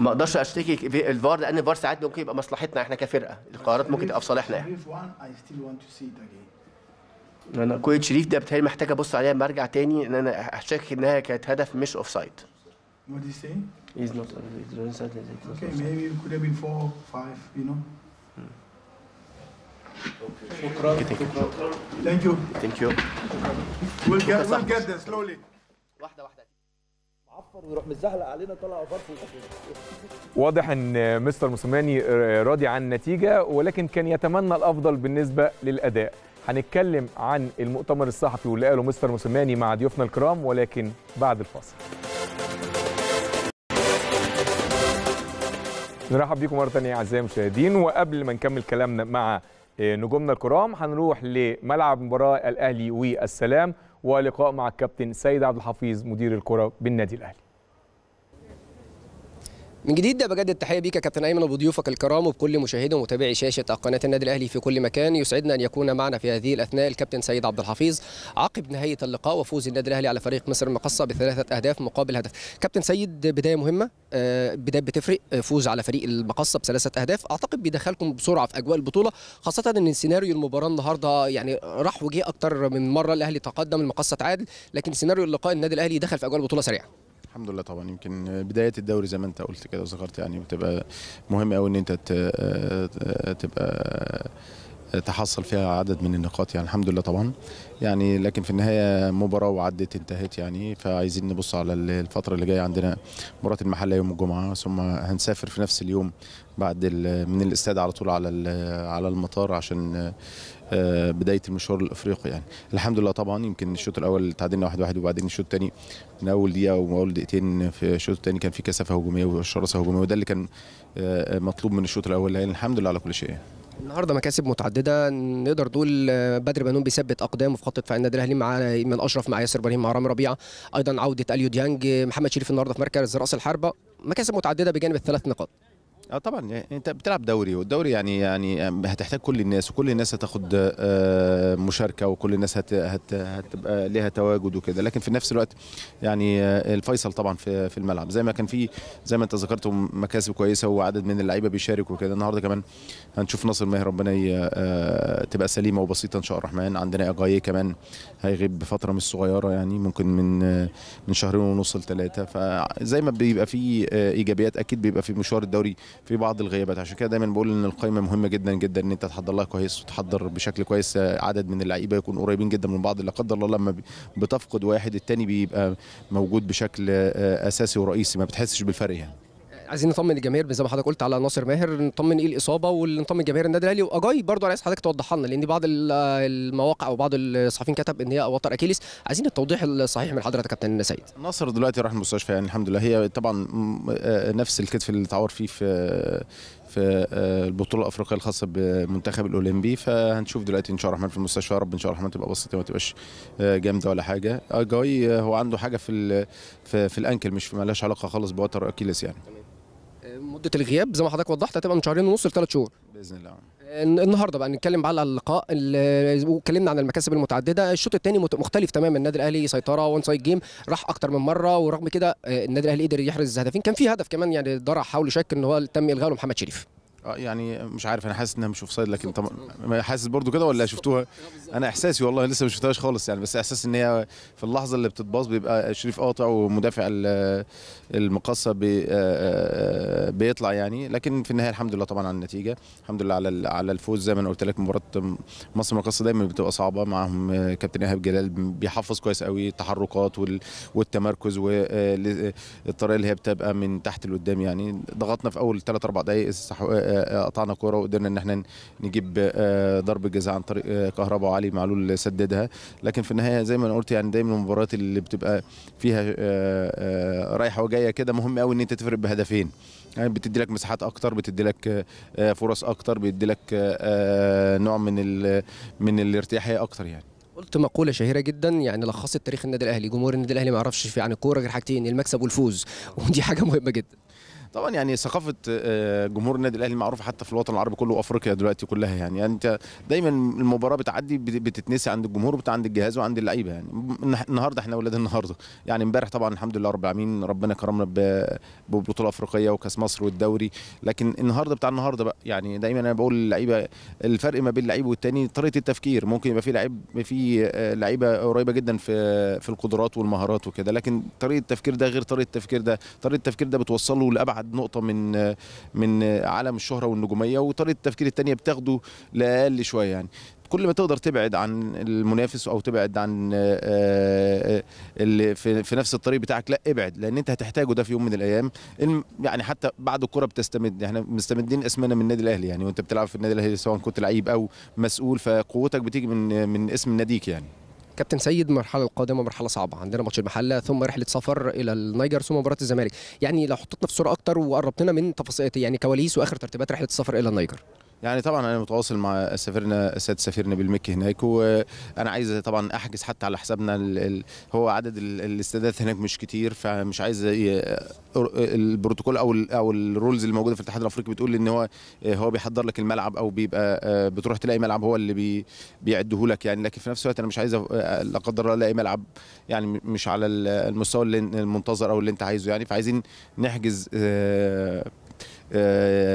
ما اقدرش اشتكي في الفار لان الفار ساعات ممكن يبقى مصلحتنا احنا كفرقه، القرارات ممكن تبقى في صالحنا يعني. انا كوره شريف ده بتهيألي محتاج ابص عليها لما ارجع تاني ان انا هشك انها كانت هدف مش اوف سايد. What do you say? He's not on the Okay, maybe it could have been four, five, you know. شكرا شكرا. Thank you. Thank you. We'll get we'll get there slowly. واحدة واحدة. معفر ويروح متزحلق علينا طالع اوفر. واضح ان مستر موسيماني راضي عن النتيجة ولكن كان يتمنى الافضل بالنسبة للأداء. هنتكلم عن المؤتمر الصحفي واللي قاله مستر موسيماني مع ضيوفنا الكرام ولكن بعد الفاصل. نرحب بيكم مرة تانية أعزائي المشاهدين، وقبل ما نكمل كلامنا مع نجومنا الكرام هنروح لملعب مباراة الأهلي والسلام ولقاء مع الكابتن سيد عبد الحفيظ مدير الكرة بالنادي الأهلي. من جديد بجدد التحيه بيك يا كابتن ايمن وبضيوفك الكرام وبكل مشاهدي ومتابعي شاشه قناه النادي الاهلي في كل مكان. يسعدنا ان يكون معنا في هذه الاثناء الكابتن سيد عبد الحفيظ عقب نهايه اللقاء وفوز النادي الاهلي على فريق مصر المقاصه بثلاثه اهداف مقابل هدف. كابتن سيد بدايه مهمه بدايه بتفرق، فوز على فريق المقاصه بثلاثه اهداف اعتقد بيدخلكم بسرعه في اجواء البطوله، خاصه ان سيناريو المباراه النهارده يعني راح وجه اكتر من مره، الاهلي تقدم المقاصه تعادل لكن سيناريو اللقاء النادي الاهلي دخل في اجواء البطوله سريعا. الحمد لله. طبعا يمكن بدايه الدوري زي ما انت قلت كده وذكرت يعني بتبقى مهم قوي ان انت تبقى تحصل فيها عدد من النقاط يعني الحمد لله طبعا يعني، لكن في النهايه مباراه وعدت انتهت يعني، فعايزين نبص على الفتره اللي جايه. عندنا مباراه المحله يوم الجمعه ثم هنسافر في نفس اليوم بعد من الاستاد على طول على على المطار عشان بدايه المشوار الافريقي يعني الحمد لله طبعا. يمكن الشوط الاول تعادلنا واحد واحد وبعدين الشوط الثاني من اول دقيقه واول دقيقتين في الشوط الثاني كان في كثافه هجوميه وشراسه هجوميه وده اللي كان مطلوب من الشوط الاول يعني الحمد لله على كل شيء. النهارده مكاسب متعدده نقدر نقول، بدر بنون بيثبت اقدامه في خط دفاع النادي الاهلي مع ايمن اشرف مع ياسر ابراهيم مع رامي ربيعه، ايضا عوده اليو ديانج، محمد شريف النهارده في مركز راس الحربه، مكاسب متعدده بجانب الثلاث نقاط. اه طبعا انت بتلعب دوري والدوري يعني يعني هتحتاج كل الناس وكل الناس هتاخد مشاركه وكل الناس هت هت هتبقى ليها تواجد وكده، لكن في نفس الوقت يعني الفيصل طبعا في في الملعب زي ما كان في زي ما انت ذكرت مكاسب كويسه وعدد من اللعيبه بيشارك وكده. النهارده كمان هنشوف ناصر ماهر ربنا تبقى سليمه وبسيطه ان شاء الرحمن. عندنا اجاي كمان هيغيب فتره مش صغيره يعني ممكن من من شهرين ونص لثلاثه، فزي ما بيبقى في ايجابيات اكيد بيبقى في مشوار الدوري في بعض الغيابات، عشان كده دايما بقول ان القايمه مهمه جدا جدا ان انت تحضر لها كويس وتحضر بشكل كويس عدد من اللعيبه يكون قريبين جدا من بعض. لا قدر الله لما بتفقد واحد الثاني بيبقى موجود بشكل اساسي ورئيسي ما بتحسش بالفرق يعني. عايزين نطمن الجماهير زي ما حضرتك قلت على ناصر ماهر، نطمن ايه الاصابه ونطمن جماهير النادي الاهلي. واجاي برضه عايز حضرتك توضح لنا لان بعض المواقع او بعض الصحفيين كتب ان هي وتر اكيليس، عايزين التوضيح الصحيح من حضرتك يا كابتن سيد. ناصر دلوقتي راح المستشفى يعني الحمد لله، هي طبعا نفس الكتف اللي اتعور فيه في في البطوله الافريقيه الخاصه بالمنتخب الاولمبي، فهنشوف دلوقتي ان شاء الله الرحمن في المستشفى يا رب ان شاء الله الرحمن تبقى بسيطه وما تبقاش جامده ولا حاجه. اجاي هو عنده حاجه في في الانكل مش مالهاش علاقه خالص بوتر اكيليس يعني. مده الغياب زي ما حضرتك وضحت هتبقى من شهرين ونص لثلاث شهور باذن الله. النهارده بقى نتكلم على اللقاء، واتكلمنا عن المكاسب المتعدده. الشوط الثاني مختلف تماما، النادي الاهلي سيطره وان سايد جيم، راح اكتر من مره، ورغم كده النادي الاهلي قدر يحرز هدفين. كان في هدف كمان يعني ضرع حاول شك ان هو تم الغاء محمد شريف. اه يعني مش عارف، انا حاسس انها مش اوف سايد، لكن طبعا حاسس برضو كده ولا شفتوها؟ انا احساسي والله لسه ما شفتهاش خالص يعني، بس احساس ان هي في اللحظه اللي بتتباص بيبقى شريف قاطع ومدافع المقاصه بي بيطلع يعني، لكن في النهايه الحمد لله طبعا على النتيجه، الحمد لله على على الفوز. زي ما انا قلت لك مباراه مصر المقاصه دايما بتبقى صعبه، معاهم كابتن ايهاب جلال بيحفظ كويس قوي التحركات والتمركز والطريقه اللي هي بتبقى من تحت لقدام يعني. ضغطنا في اول ثلاث اربع دقائق قطعنا كوره وقدرنا ان احنا نجيب ضربه جزاء عن طريق كهربا وعلي معلول سددها، لكن في النهايه زي ما انا قلت يعني دايما المباريات اللي بتبقى فيها رايحه وجايه كده مهم قوي ان انت تفرق بهدفين يعني، بتدي لك مساحات اكتر، بتدي لك فرص اكتر، بيدي لك نوع من من الارتياحيه اكتر يعني. قلت مقوله شهيره جدا يعني لخصت تاريخ النادي الاهلي، جمهور النادي الاهلي ما يعرفش عن الكوره غير حاجتين، المكسب والفوز، ودي حاجه مهمه جدا. طبعا يعني ثقافه جمهور النادي الاهلي معروفه حتى في الوطن العربي كله وافريقيا دلوقتي كلها يعني، يعني انت دايما المباراه بتعدي بتتنسي عند الجمهور وعند الجهاز وعند اللعيبه يعني. النهارده احنا اولاد النهارده يعني، امبارح طبعا الحمد لله رب العالمين ربنا كرمنا ببطوله افريقيه وكاس مصر والدوري، لكن النهارده بتاع النهارده بقى يعني. دايما انا بقول للعيبه الفرق ما بين اللعيب والتاني طريقه التفكير، ممكن يبقى في لعيب في لعيبه قريبه جدا في في القدرات والمهارات وكده، لكن طريقه التفكير ده غير طريقه التفكير ده، طريقه التفكير ده بتوصله لأبعد نقطة من من عالم الشهرة والنجومية، وطريقة التفكير التانية بتاخده لأقل شوية يعني. كل ما تقدر تبعد عن المنافس او تبعد عن اللي في نفس الطريق بتاعك، لا ابعد، لان انت هتحتاجه ده في يوم من الايام يعني. حتى بعد الكره بتستمد، احنا مستمدين اسمنا من النادي الاهلي يعني، وانت بتلعب في النادي الاهلي سواء كنت لعيب او مسؤول، فقوتك بتيجي من من اسم ناديك يعني. كابتن سيد، المرحله القادمه مرحله صعبه، عندنا ماتش المحله ثم رحله سفر الى النيجر ثم مباراه الزمالك، يعني لو حطيتنا في صوره اكتر وقربتنا من تفاصيل يعني كواليس واخر ترتيبات رحله السفر الى النيجر. يعني طبعا انا متواصل مع سفيرنا السيد سفيرنا بالمكي هناك، وانا عايز طبعا احجز حتى على حسابنا ال ال هو عدد الاستادات هناك مش كتير، فمش عايز البروتوكول او ال او الرولز اللي موجوده في الاتحاد الافريقي بتقول ان هو هو بيحضر لك الملعب او بيبقى بتروح تلاقي ملعب هو اللي بي بيعده لك يعني، لكن في نفس الوقت انا مش عايز لا قدر الله الاقي ملعب يعني مش على المستوى اللي المنتظر او اللي انت عايزه يعني، فعايزين نحجز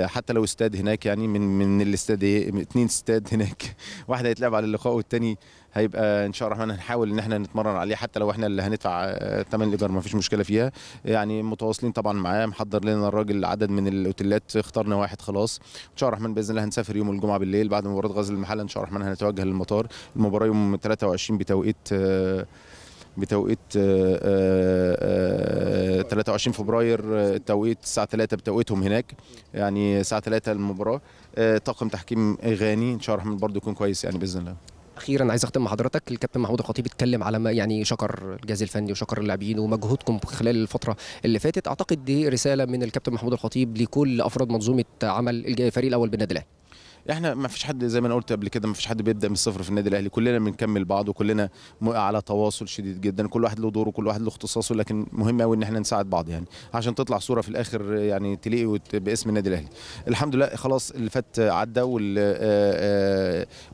حتى لو استاد هناك يعني، من من الاستاد اثنين استاد هناك، واحد هيتلعب على اللقاء والثاني هيبقى ان شاء الله الرحمن هنحاول ان احنا نتمرن عليه، حتى لو احنا اللي هندفع ثمن الايجار ما فيش مشكله فيها يعني. متواصلين طبعا معاه، محضر لنا الراجل عدد من الاوتيلات، اخترنا واحد خلاص ان شاء الله الرحمن باذن الله. هنسافر يوم الجمعه بالليل بعد مباراه غزل المحله ان شاء الله الرحمن، هنتوجه للمطار. المباراه يوم ثلاثة وعشرين بتوقيت بتوقيت ثلاثة وعشرين فبراير التوقيت الساعه ثلاثة بتوقيتهم هناك يعني، الساعه ثلاثة المباراه. طاقم تحكيم غاني ان شاء الله برضه يكون كويس يعني باذن الله. اخيرا عايز اختم مع حضرتك، الكابتن محمود الخطيب اتكلم على ما يعني شكر الجهاز الفني وشكر اللاعبين ومجهودكم خلال الفتره اللي فاتت، اعتقد دي رساله من الكابتن محمود الخطيب لكل افراد منظومه عمل الفريق الاول بالنادي الاهلي. احنا ما فيش حد زي ما انا قلت قبل كده، ما فيش حد بيبدا من الصفر في النادي الاهلي، كلنا بنكمل بعض وكلنا على تواصل شديد جدا، كل واحد له دوره وكل واحد له اختصاصه، لكن مهم قوي ان احنا نساعد بعض يعني عشان تطلع صوره في الاخر يعني تليق باسم النادي الاهلي. الحمد لله خلاص اللي فات عدى،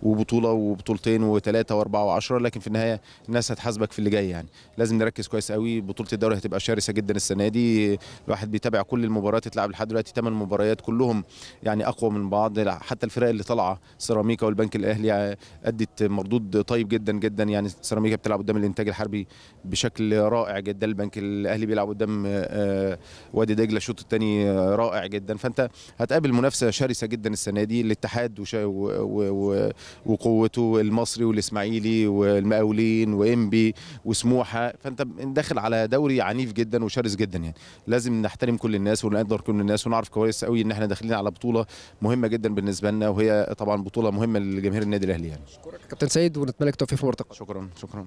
وبطوله وبطولتين وثلاثه واربعه وعشرة، لكن في النهايه الناس هتحاسبك في اللي جاي يعني. لازم نركز كويس قوي، بطوله الدوري هتبقى شرسه جدا السنه دي، الواحد بيتابع كل المباريات اتلعب لحد دلوقتي ثمان مباريات كلهم يعني اقوى من بعض، حتى الفرق اللي طالعه سيراميكا والبنك الاهلي ادت مردود طيب جدا جدا يعني. سيراميكا بتلعب قدام الانتاج الحربي بشكل رائع جدا، البنك الاهلي بيلعب قدام وادي دجله الشوط الثاني رائع جدا، فانت هتقابل منافسه شرسه جدا السنه دي. الاتحاد وقوته، المصري والاسماعيلي والمقاولين وانبي وسموحه، فانت داخل على دوري عنيف جدا وشرس جدا يعني. لازم نحترم كل الناس ونقدر كل الناس، ونعرف كويس قوي ان احنا داخلين على بطوله مهمه جدا بالنسبه لنا، وهي طبعا بطوله مهمه لجماهير النادي الاهلي يعني. شكرا كابتن سيد، ونتمنى لك التوفيق في مرتقبك. شكرا شكرا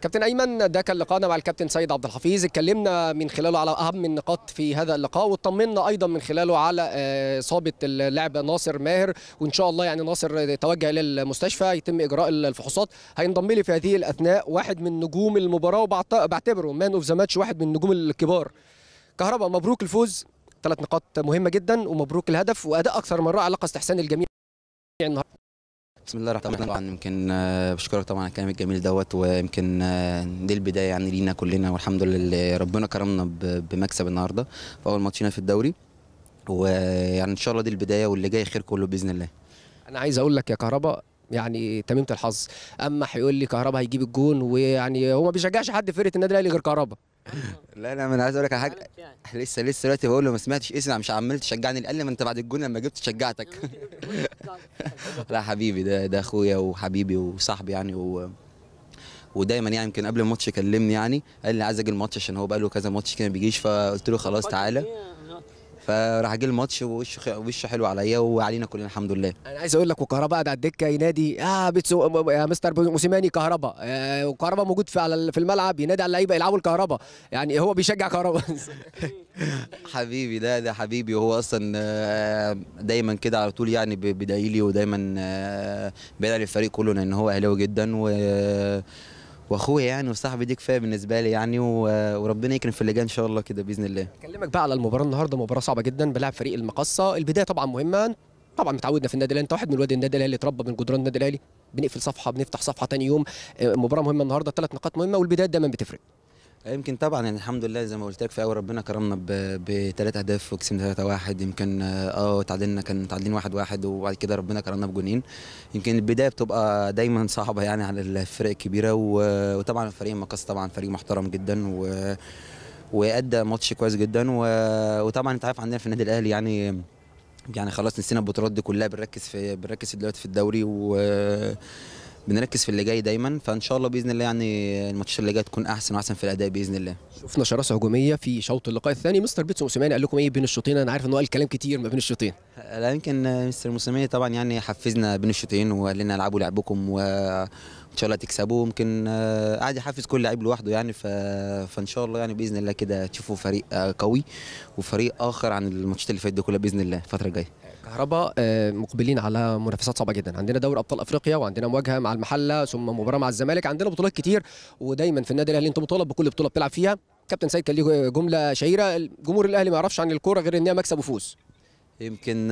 كابتن ايمن، ده كان لقاءنا مع الكابتن سيد عبد الحفيظ، اتكلمنا من خلاله على اهم النقاط في هذا اللقاء، واطمنا ايضا من خلاله على اصابه اللاعب ناصر ماهر، وان شاء الله يعني ناصر توجه الى المستشفى يتم اجراء الفحوصات. هينضم لي في هذه الاثناء واحد من نجوم المباراه، وبعتبره مان اوف ذا ماتش، واحد من النجوم الكبار، كهربا. مبروك الفوز، ثلاث نقاط مهمه جدا، ومبروك الهدف واداء اكثر من رائع لقى استحسان الجميع النهارده. بسم الله الرحمن الرحيم. طبعا يمكن بشكرك طبعا على الكلام الجميل دوت، ويمكن دي البدايه يعني لينا كلنا، والحمد لله ربنا كرمنا بمكسب النهارده في اول ماتشنا في الدوري، ويعني ان شاء الله دي البدايه واللي جاي خير كله باذن الله. انا عايز اقول لك يا كهربا يعني تميمه الحظ، اما هيقول لي كهربا هيجيب الجون، ويعني هو ما بيشجعش حد فرقه النادي الاهلي غير كهربا. لا لا، ما انا عايز اقول لك على حاجه، لسه لسه دلوقتي بقول له ما سمعتش اسمع، مش عمال تشجعني، الاقل ما انت بعد الجون لما جبت شجعتك. لا حبيبي، ده ده اخويا وحبيبي وصاحبي يعني، و... ودايما يعني يمكن قبل الماتش كلمني يعني، قال لي عايز اجي الماتش عشان هو بقى له كذا ماتش كده ما بيجيش، فقلت له خلاص تعالى، فراح جه الماتش ووشه وشه حلو عليا وعلينا كلنا الحمد لله. انا عايز اقول لك وكهربا قاعد على الدكه ينادي اه بيتسو يا مستر موسيماني كهربا، آه وكهربا موجود في على في الملعب ينادي على اللعيبه يلعبوا الكهربا، يعني هو بيشجع كهربا. حبيبي، ده ده حبيبي، وهو اصلا دايما كده على طول يعني بيدعي لي، ودايما بيدعي للفريق كله لان هو اهلاوي جدا، و واخويا يعني وصاحبي، دي كفايه بالنسبه لي يعني، وربنا يكرم في اللي جاي ان شاء الله كده باذن الله. اكلمك بقى على المباراه النهارده، مباراه صعبه جدا بلعب فريق المقاصه، البدايه طبعا مهمه، طبعا متعودنا في النادي الاهلي، انت واحد من اولاد النادي الاهلي، اتربى من جدران النادي الاهلي، بنقفل صفحه بنفتح صفحه ثاني يوم، مباراه مهمه النهارده، ثلاث نقاط مهمه، والبدايات دايما بتفرق. يمكن طبعا يعني الحمد لله زي ما قلت لك في اول ربنا كرمنا بثلاث اهداف وكسبنا ثلاثة واحد، يمكن اه تعادلنا كان تعادلين واحد واحد وبعد كده ربنا كرمنا بجونين. يمكن البدايه بتبقى دايما صعبه يعني على الفرق الكبيره، وطبعا الفريق المقاصة طبعا فريق محترم جدا و... وادى ماتش كويس جدا، و... وطبعا انت عارف عندنا في النادي الاهلي يعني يعني خلاص نسينا البطولات دي كلها، بنركز في بنركز دلوقتي في الدوري و بنركز في اللي جاي دايما، فان شاء الله باذن الله يعني الماتشات اللي جايه تكون احسن واحسن في الاداء باذن الله. شفنا شراسه هجوميه في شوط اللقاء الثاني، مستر بيتسو موسيماني قال لكم ايه بين الشوطين؟ انا عارف ان هو قال كلام كتير ما بين الشوطين. لا يمكن مستر موسيماني طبعا يعني حفزنا بين الشوطين وقال لنا العبوا لعبكم وان شاء الله تكسبوا، يمكن قاعد يحفز كل لعيب لوحده يعني، ف... فان شاء الله يعني باذن الله كده تشوفوا فريق قوي وفريق اخر عن الماتشات اللي فاتت دي كلها باذن الله الفتره الجايه. كهربا مقبلين على منافسات صعبه جدا، عندنا دوري ابطال افريقيا، وعندنا مواجهه مع المحله، ثم مباراه مع الزمالك، عندنا بطولات كتير، ودايما في النادي الاهلي انت مطالب بكل بطوله بتلعب فيها. كابتن سيد كان ليه جمله شهيره، الجمهور الاهلي ما يعرفش عن الكوره غير ان هي مكسب وفوز. يمكن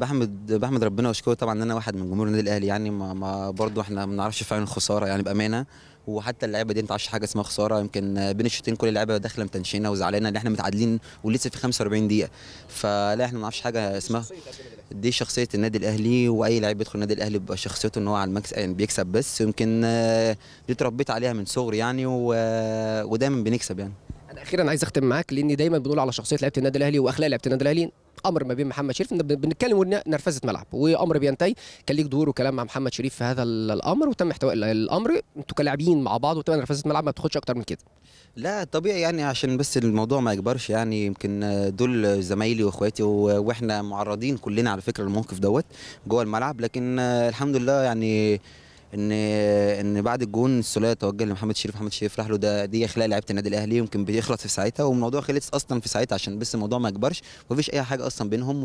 بحمد بحمد ربنا واشكره طبعا ان انا واحد من جمهور النادي الاهلي يعني، ما برضه احنا ما بنعرفش فعلا الخساره يعني بامانه، وحتى اللعيبه دي ما تعرفش حاجه اسمها خساره، يمكن بين الشوطين كل اللعيبه داخله متنشنه وزعلانه ان احنا متعادلين ولسه في خمسة وأربعين دقيقه، فلا احنا ما نعرفش حاجه اسمها دي شخصيه النادي الاهلي، واي لعيب بيدخل النادي الاهلي بيبقى شخصيته ان هو على المكسب يعني بيكسب بس، يمكن دي اتربيت عليها من صغري يعني، و... ودايما بنكسب يعني. انا اخيرا عايز اختم معاك لاني دايما بنقول على شخصيه لعيبه النادي الاهلي واخلاق لعيبه النادي الاهلي، امر ما بين محمد شريف بنتكلم ونرفزه ملعب وامر بينتهي، كان ليك دور وكلام مع محمد شريف في هذا الامر وتم احتواء الامر، انتوا كلاعبين مع بعض وتم نرفزه ملعب ما بتاخدش اكتر من كده. لا طبيعي يعني عشان بس الموضوع ما يكبرش يعني، يمكن دول زمايلي واخواتي واحنا معرضين كلنا على فكره الموقف دوت جوه الملعب، لكن الحمد لله يعني ان ان بعد الجون السوليه توجه لمحمد شريف، محمد شريف راح له، ده دي اخلاق لعيبه النادي الاهلي، يمكن بيخلص في ساعتها والموضوع خلص اصلا في ساعتها عشان بس الموضوع ما يكبرش، مفيش اي حاجه اصلا بينهم،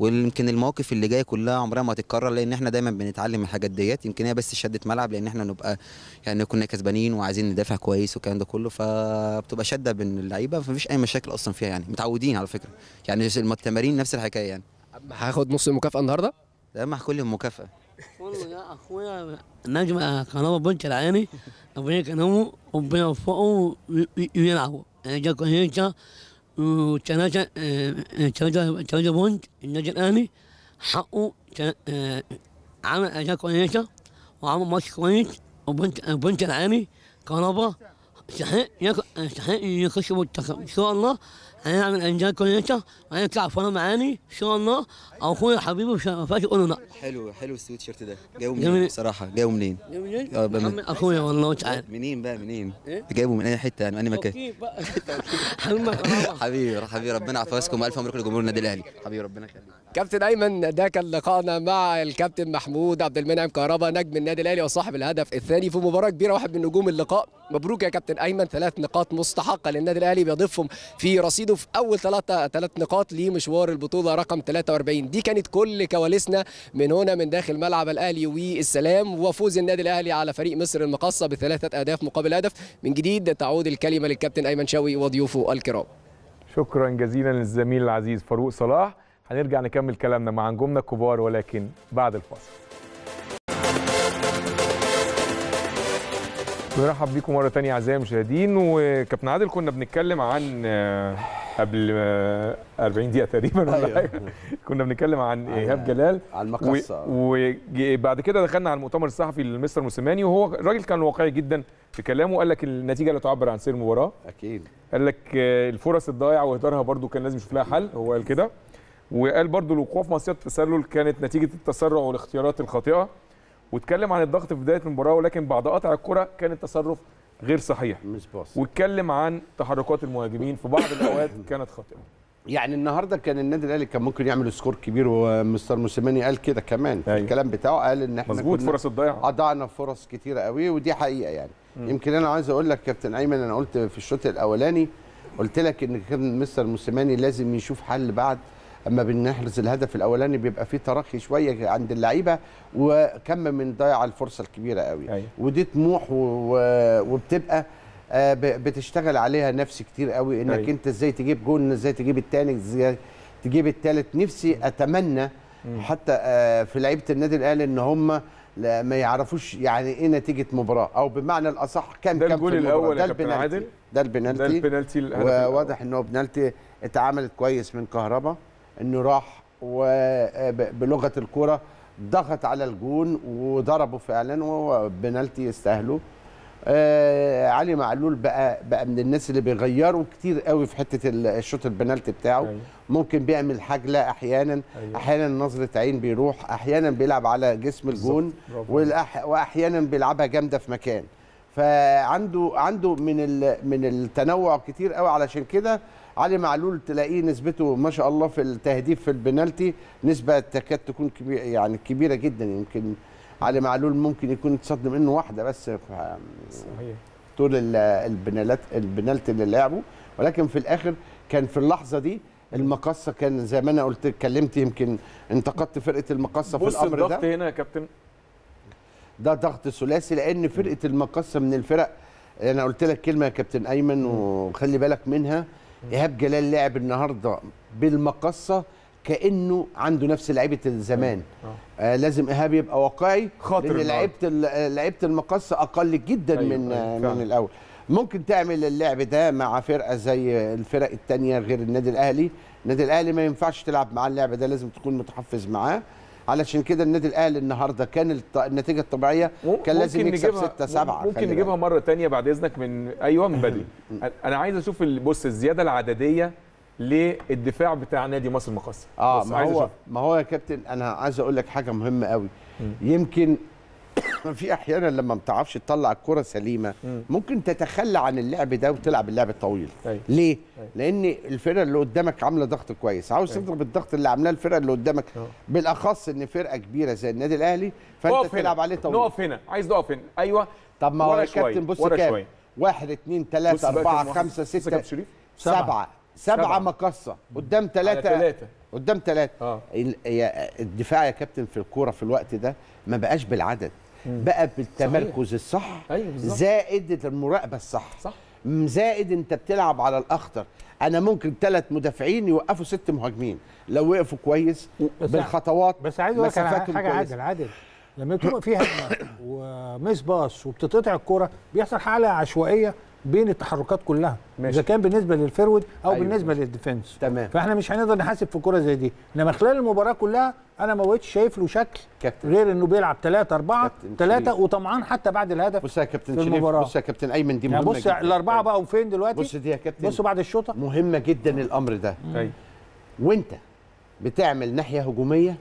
ويمكن المواقف اللي جايه كلها عمرها ما هتتكرر لان احنا دايما بنتعلم من الحاجات ديت، يمكن هي بس شده ملعب لان احنا نبقى يعني كنا كسبانين وعايزين ندافع كويس والكلام ده كله، فبتبقى شده بين اللعيبه، فمفيش اي مشاكل اصلا فيها يعني، متعودين على فكره يعني التمارين نفس الحكايه يعني. هاخد نص المكافاه النهارده؟ لا ما هاخد لي المكافاه. والله يا اخويا نجم قناه بنش العيني ربنا يكرمه ربنا يوفقه ويلعبوا يعني، جا كويسه وتناجا تناجا تناجا بنش النادي الاهلي حقه عمل اداء كويسه وعمل ماتش كويس، وبنش العيني كهربا يستحق يستحق يخش منتخب ان شاء الله، هنعمل انجاز كويسه وهنطلع فانا معاني ان شاء الله، اخويا حبيبي مش هينفعش اقول له لا. حلو حلو السويت شيرت ده جايبه منين بصراحه؟ جايبه منين؟ جايبه منين؟ اخويا والله مش عارف منين بقى منين؟ جايبه من اي حته يعني من اي مكان؟ حبيبي حبيبي ربنا يعفو راسكم والف مبروك لجمهور النادي الاهلي، حبيبي ربنا يخليك. كابتن ايمن، ده كان لقائنا مع الكابتن محمود عبد المنعم كهربا نجم النادي الاهلي وصاحب الهدف الثاني في مباراه كبيره، واحد من نجوم اللقاء. مبروك يا كابتن ايمن، ثلاث نقاط مستحقه للنادي الاهلي بيضيفهم في رصيده في اول ثلاثه ثلاث نقاط لمشوار البطوله رقم ثلاثة وأربعين. دي كانت كل كواليسنا من هنا من داخل ملعب الاهلي والسلام، وفوز النادي الاهلي على فريق مصر المقاصه بثلاثه اهداف مقابل هدف. من جديد تعود الكلمه للكابتن ايمن شوي وضيوفه الكرام. شكرا جزيلا للزميل العزيز فاروق صلاح. هنرجع نكمل كلامنا مع نجومنا الكبار ولكن بعد الفاصل. نرحب بيكم مره ثانيه اعزائي المشاهدين. وكابتن عادل كنا بنتكلم عن قبل أربعين دقيقه تقريبا ولا حاجه كنا بنتكلم عن ايهاب جلال على المقاصه وبعد كده دخلنا على المؤتمر الصحفي لمستر موسيماني وهو الراجل كان واقعي جدا في كلامه. قال لك النتيجه لا تعبر عن سير المباراه اكيد. قال لك الفرص الضائعه واهدارها برده كان لازم يشوف لها حل. هو قال كده وقال برده الوقوع في مصيده التسلل كانت نتيجه التسرع والاختيارات الخاطئه. واتكلم عن الضغط في بدايه المباراه ولكن بعد قطع الكره كان التصرف غير صحيح. واتكلم عن تحركات المهاجمين في بعض الاوقات كانت خاطئه. يعني النهارده كان النادي الاهلي كان ممكن يعمل سكور كبير ومستر موسيماني قال كده كمان. أيوة. الكلام بتاعه قال ان احنا مظبوط فرص الضيعه ضيعنا فرص كتيره قوي ودي حقيقه يعني. م. يمكن انا عايز اقول لك كابتن ايمن انا قلت في الشوط الاولاني قلت لك ان كابتن مستر موسيماني لازم يشوف حل بعد اما بنحرز الهدف الاولاني بيبقى فيه تراخي شويه عند اللعيبه وكم من ضيع الفرصه الكبيره قوي. أيه. ودي طموح وبتبقى بتشتغل عليها نفسي كتير قوي انك أيه. انت ازاي تجيب جول ازاي تجيب الثاني ازاي تجيب الثالث. نفسي اتمنى م. حتى في لعيبه النادي الاهلي ان هم ما يعرفوش يعني ايه نتيجه مباراه او بمعنى الاصح كم كم الجول الاول يا كابتن عادل ده البنالتي ده البنالتي وواضح ان هو بنالتي اتعملت كويس من كهربا انه راح وبلغه الكوره ضغط على الجون وضربه فعلا وهو بنالتي يستاهله. آه علي معلول بقى بقى من الناس اللي بيغيروا كتير قوي في حته الشوط البنالتي بتاعه. أيوة. ممكن بيعمل حاجله احيانا. أيوة. احيانا نظره عين بيروح احيانا بيلعب على جسم الجون والأح... واحيانا بيلعبها جامده في مكان. فعنده عنده من ال... من التنوع كتير قوي. علشان كده علي معلول تلاقيه نسبته ما شاء الله في التهديف في البنالتي نسبه تكاد تكون كبيره يعني كبيره جدا. يمكن علي معلول ممكن يكون اتصدم انه واحده بس صحيح طول البنالات البنالتي اللي لعبه. ولكن في الاخر كان في اللحظه دي المقاصه كان زي ما انا قلت اتكلمت يمكن انتقدت فرقه المقاصه في الامر ده. بص الضغط هنا يا كابتن ده ضغط ثلاثي لان فرقه المقاصه من الفرق انا قلت لك كلمه يا كابتن ايمن وخلي بالك منها. إيهاب جلال لعب النهارده بالمقصه كانه عنده نفس لعيبه الزمان. آه لازم إيهاب يبقى واقعي لان لعيبه لعيبه المقصه اقل جدا أيوة من أيوة من الاول. ممكن تعمل اللعب ده مع فرقه زي الفرق الثانيه غير النادي الاهلي. النادي الاهلي ما ينفعش تلعب معاه اللعب ده لازم تكون متحفز معاه. علشان كده النادي الاهلي النهارده كان النتيجه الطبيعيه كان لازم يكسب ستة سبعة. ممكن نجيبها مره ثانيه بعد اذنك من ايوه من بدري. انا عايز اشوف بص الزياده العدديه للدفاع بتاع نادي مصر المقاصه. اه ما هو ما هو يا كابتن انا عايز اقول لك حاجه مهمه قوي. يمكن في احيانا لما ما بتعرفش تطلع الكره سليمه ممكن تتخلى عن اللعب ده وتلعب اللعب الطويل. أي. ليه؟ أي. لان الفرقه اللي قدامك عامله ضغط كويس عاوز تضرب بالضغط اللي عاملاه الفرقه اللي قدامك. أوه. بالاخص ان فرقه كبيره زي النادي الاهلي فانت تلعب عليه طويل. نقف هنا عايز نقف هنا ايوه. طب ما هو يا كابتن بص كام واحد اتنين تلاته اربعه خمسه سته سبعه سبعه مقصه قدام ثلاثه قدام ثلاثه. الدفاع يا كابتن في الكوره في الوقت ده ما بقاش بالعدد بقى بالتمركز الصح. أيوة زائد المراقبه الصح صح. زائد انت بتلعب على الاخطر. انا ممكن ثلاث مدافعين يوقفوا ست مهاجمين لو وقفوا كويس بالخطوات بس عايز اقول لك حاجه عادل عادل لما بتبقى في هجمه ومس باص وبتتقطع الكوره بيحصل حاله عشوائيه بين التحركات كلها اذا كان بالنسبه للفرود او أيوة. بالنسبه للديفنس تمام. فاحنا مش هنقدر نحاسب في كوره زي دي. انما خلال المباراه كلها انا ما بقتش شايف له شكل كابتن. غير انه بيلعب ثلاثه اربعه ثلاثه وطمعان حتى بعد الهدف. بص يا كابتن شريف بص يا كابتن ايمن دي مهمه. بص الاربعه بقى وفين دلوقتي. بص دي يا كابتن بص بعد الشوطه مهمه جدا الامر ده. أيوة. وانت بتعمل ناحيه هجوميه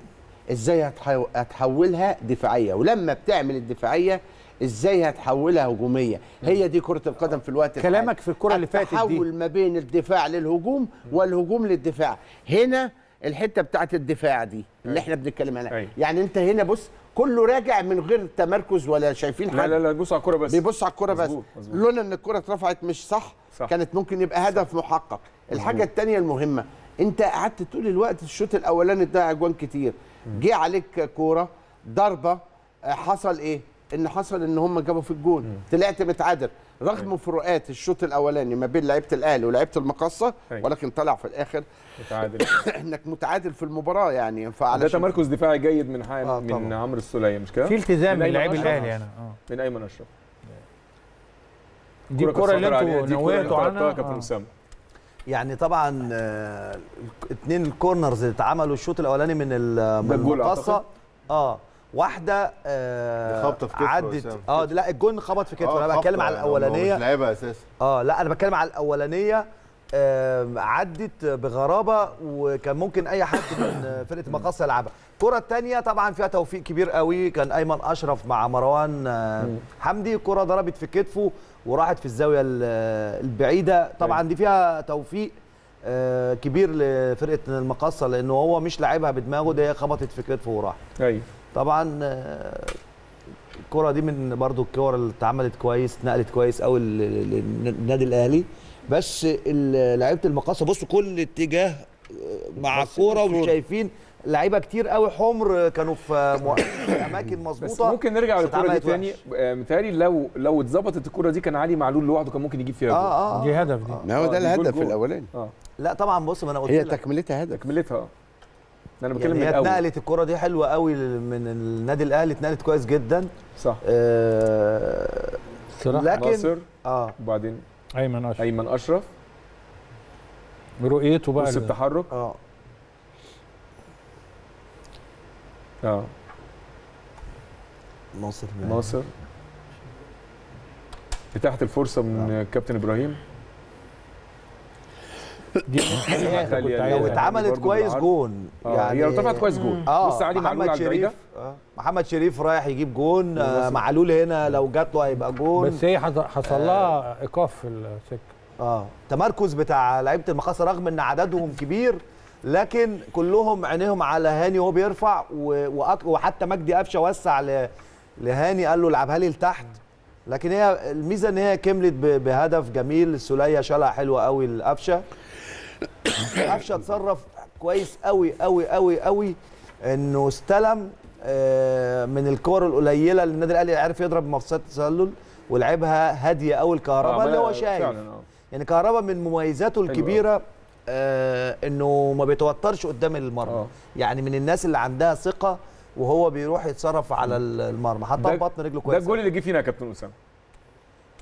ازاي هتحولها دفاعيه ولما بتعمل الدفاعيه ازاي هتحولها هجوميه. هي دي كره القدم في الوقت الحالي. كلامك في الكره اللي فاتت دي تحول ما بين الدفاع للهجوم والهجوم للدفاع. هنا الحته بتاعت الدفاع دي اللي احنا بنتكلم عنها. يعني انت هنا بص كله راجع من غير تمركز ولا شايفين حاجه. لا لا لا بيبصوا على الكره بس بيبصوا على الكره بس لون ان الكره اترفعت مش صح, صح. كانت ممكن يبقى هدف محقق. الحاجه الثانيه المهمه انت قعدت طول الوقت الشوط الاولاني ضيع اجوان كتير جه عليك كوره ضربه حصل ايه ان حصل ان هم جابوا في الجون طلعت متعادل رغم أيه. فروقات الشوط الاولاني ما بين لعيبه الاهلي ولاعيبه المقاصه أيه. ولكن طلع في الاخر متعادل انك متعادل في المباراه يعني. فعلى ده تمركز دفاعي جيد من حاجة آه من عمرو السوليه مش كده؟ في التزام من لعيب الاهلي انا اه من ايمن اشرف. دي الكره اللي انتوا نويتوا عنها آه. يعني طبعا آه اثنين الكورنرز اللي اتعملوا الشوط الاولاني من المقاصه اه واحده آه عدت اه لا الجون خبط في كتفه. آه انا بتكلم على الاولانيه مش لعبها اساسا اه لا انا بتكلم على الاولانيه آه عدت بغرابه وكان ممكن اي حد من فرقه المقاصه يلعبها. الكره الثانيه طبعا فيها توفيق كبير قوي، كان ايمن اشرف مع مروان آه حمدي، الكره ضربت في كتفه وراحت في الزاويه البعيده. طبعا دي فيها توفيق آه كبير لفرقه المقاصه لانه هو مش لاعبها بدماغه، ده خبطت في كتفه وراحت. ايوه طبعا الكره دي من برضو الكور اللي اتعملت كويس، اتنقلت كويس قوي للنادي الاهلي. بس لعيبه المقاصه بصوا كل اتجاه مع الكوره، ومش شايفين لعيبه كتير قوي حمر كانوا في اماكن مظبوطه. ممكن نرجع للكوره دي تاني. متهيألي لو لو اتظبطت الكوره دي كان علي معلول لوحده كان ممكن يجيب فيها جول. اه اه دي هدف، دي هو ده الهدف الاولاني. اه لا طبعا بص ما انا قلت هي تكملتها هدف، تكملتها اه انا بتكلم يعني. هي اتنقلت الكره دي حلوه قوي من النادي الاهلي، اتنقلت كويس جدا صح. آه لكن ناصر اه وبعدين ايمن اشرف ايمن اشرف برؤيته بقى التحرك اه اه ناصر ناصر اتاحت الفرصه من آه. كابتن ابراهيم. دي لو اتعملت كويس جون يعني، هي ارتفعت كويس جون. بص علي معلول على البعيده، محمد شريف رايح يجيب جون، معلول هنا لو جات له هيبقى جون، بس هي حصل لها ايقاف في السكه. اه تمركز بتاع لعيبه المقاصه رغم ان عددهم كبير لكن كلهم عينيهم على هاني وهو بيرفع، وحتى مجدي قفشه وسع لهاني قال له العبها لي لتحت. لكن هي الميزه ان هي كملت بهدف جميل، السوليه شالها حلوه قوي لقفشه. قفشه اتصرف كويس قوي قوي قوي قوي انه استلم من الكور القليله اللي النادي الاهلي عرف يضرب بمفصات التسلل ولعبها هاديه قوي لكهربا اللي هو شايف يعني. كهربا من مميزاته الكبيره انه ما بيتوترش قدام المرمى، يعني من الناس اللي عندها ثقه وهو بيروح يتصرف على المرمى، حطها ببطن رجله كويس. ده الجول اللي جه فينا يا كابتن اسامه.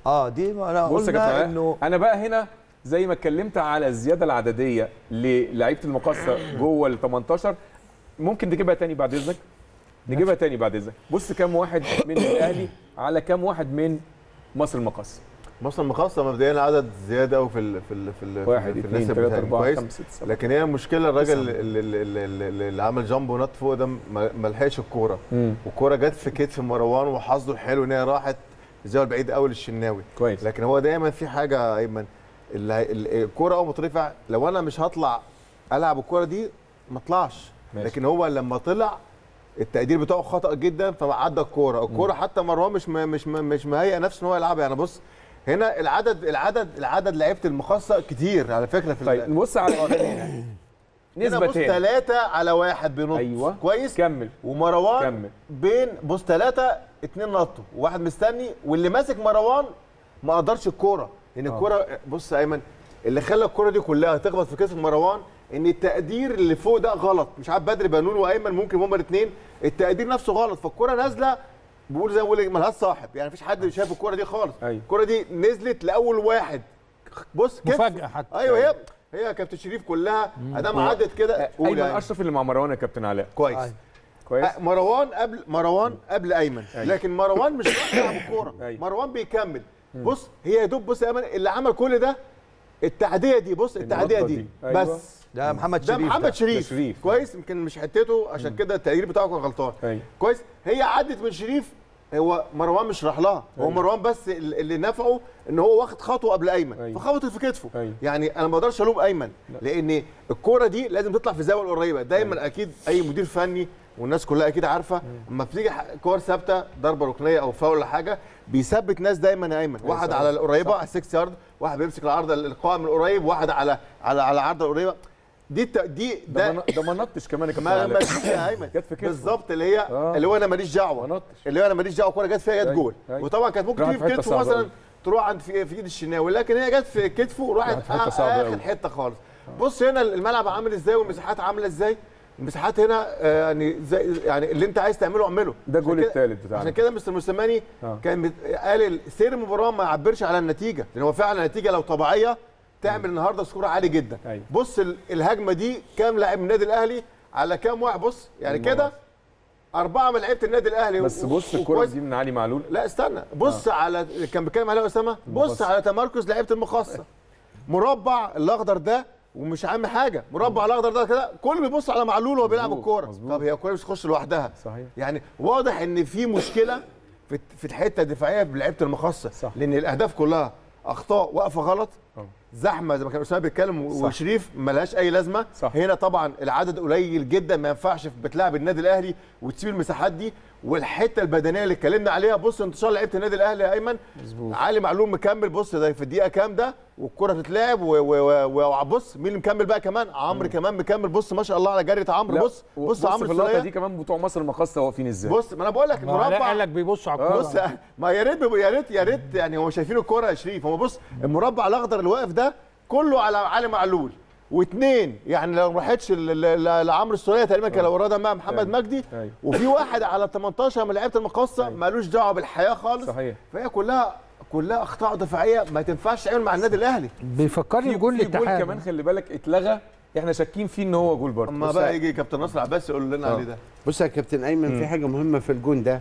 اه دي انا قلنا انه انا بقى هنا زي ما اتكلمت على الزياده العدديه للاعيبه المقاصه جوه ال تمنتاشر، ممكن نجيبها تاني بعد اذنك، نجيبها تاني بعد اذنك. بص كام واحد من الاهلي على كام واحد من مصر المقاصه. مصر المقاصه مبدئيا عدد زياده قوي في ال في ال في ال واحد اتنين تلاته اربعه خمسه سته، لكن هي المشكله الراجل اللي عمل جامب ونط فوق ده ما لحقش الكوره، والكوره جت في كتف مروان وحظه الحلو ان هي راحت الزاويه البعيده قوي للشناوي كويس. لكن هو دايما في حاجه ايمن، الكوره اول ما ترفع لو انا مش هطلع العب الكوره دي ما اطلعش، لكن هو لما طلع التقدير بتاعه خطا جدا فعدى الكوره. الكوره حتى مروان مش مش مش مهيئ نفسه ان هو يلعبها يعني. بص هنا العدد العدد العدد لعيبه المقاصه كتير على فكره في طيب نبص على نسبه بص ثلاثه على واحد بينط أيوة. كويس كمل ومروان كمل. بين بص ثلاثه اتنين نطوا وواحد مستني واللي ماسك مروان ما قدرش الكوره ان يعني الكوره. بص ايمن اللي خلى الكوره دي كلها تخبط في كتف مروان ان التقدير اللي فوق ده غلط، مش عارف بدر بنون وايمن ممكن هما الاثنين التقدير نفسه غلط، فالكوره نازله بقول زي ما بقول مالهاش صاحب يعني، مفيش حد شايف الكوره دي خالص. الكوره دي نزلت لاول واحد بص كتف مفاجاه حتى. ايوه هي هي يا كابتن شريف كلها ادام عدت كده. ايمن اشرف اللي مع مروان يا كابتن علاء كويس أي. كويس مروان قبل مروان قبل ايمن أي. لكن مروان مش راح يلعب الكوره، مروان بيكمل. بص هي يا دوب بص يا ايمن اللي عمل كل ده التعديه دي، بص التعديه دي, دي. أيوة. بس ده محمد شريف، ده محمد شريف, شريف. كويس يمكن مش حتته عشان كده التقدير بتاعه كان غلطان أيوة. كويس هي عدت من شريف، هو مروان مش راح لها أيوة. هو مروان بس اللي نفعه ان هو واخد خطوه قبل ايمن أيوة. فخبطت في كتفه أيوة. يعني انا ما اقدرش الوم ايمن لا. لان الكوره دي لازم تطلع في الزاويه القريبه دايما أيوة. اكيد اي مدير فني والناس كلها اكيد عارفه اما بتيجي كور ثابته ضربه ركنيه او فاول ولا حاجه بيثبت ناس دايما يا ايمن، واحد على القريبه على الستة يارد، واحد بيمسك العارضه القائم القريب، واحد على على على العارضه القريبه دي دي ده ده ما نطش كمان ما نطش يا ايمن بالظبط اللي هي آه. اللي هو انا ماليش دعوه اللي هو انا ماليش دعوه الكوره جت فيها جت جول، وطبعا كانت ممكن تجيب كتفه مثلا تروح عند في ايد الشناوي، لكن هي جت في كتفه وراحت اخر حته خالص. بص هنا الملعب عامل ازاي والمساحات عامله ازاي. المساحات هنا يعني زي يعني اللي انت عايز تعمله اعمله. ده الجول الثالث بتاعنا، عشان كده مستر موسيماني آه. كان قال سير المباراه ما يعبرش على النتيجه، لان هو فعلا النتيجه لو طبيعيه تعمل آه. النهارده سكور عالي جدا. آه. بص الهجمه دي كام لاعب النادي الاهلي على كام واحد؟ بص يعني كده أربعة من لعيبة النادي الأهلي. بس بص الكورة دي من علي معلول. لا استنى، بص آه. على كان بيتكلم عليها أسامة، بص على تمركز لعيبة المقاصة. مربع الأخضر ده ومش عامل حاجة، مربع الأخضر ده كده كله بيبص على معلول وهو بيلعب الكورة. طب هي الكورة مش تخش لوحدها. صحيح. يعني واضح إن في مشكلة في في الحتة الدفاعية بلعيبة المقاصة، لأن الأهداف كلها أخطاء واقفة غلط. أوه. زحمه زي ما كان اسامه بيتكلم وشريف ملهاش اي لازمه. صح. هنا طبعا العدد قليل جدا، ما ينفعش بتلعب النادي الاهلي وتسيب المساحات دي. والحته البدنيه اللي اتكلمنا عليها، بص انتصار لعيبه النادي الاهلي يا ايمن. مزبوط. علي معلول مكمل، بص ده في الدقيقه كام ده والكره تتلعب، وبص مين اللي مكمل بقى كمان؟ عمرو كمان مكمل. بص ما شاء الله على جريه عمرو. بص بص عمرو في اللقطه دي كمان بتوع مصر المقاصه واقفين ازاي. بص ما انا بقول لك المربع قال لك بيبصوا على الكوره. بص ما يا ريت يا ريت يا ريت يعني هم شايفين الكوره يا شريف. هم بص المربع الاخضر اللي واقف ده كله على علي معلول واثنين، يعني لو ما راحتش لعمرو السوليه تقريبا كان لو وراها مع محمد مجدي، وفي واحد على تمنتاشر من لعيبه المقاصه مالوش دعوه بالحياه خالص. صحيح. فهي كلها كلها اخطاء دفاعيه ما تنفعش تعمل مع النادي الاهلي. بيفكرني بجول الاتحاد. الجول كمان خلي بالك اتلغى، احنا شاكين فيه ان هو جول برضه. اما بقى يجي كابتن نصر عباس يقول لنا عليه ده. بص يا كابتن ايمن، م. في حاجه مهمه في الجون ده.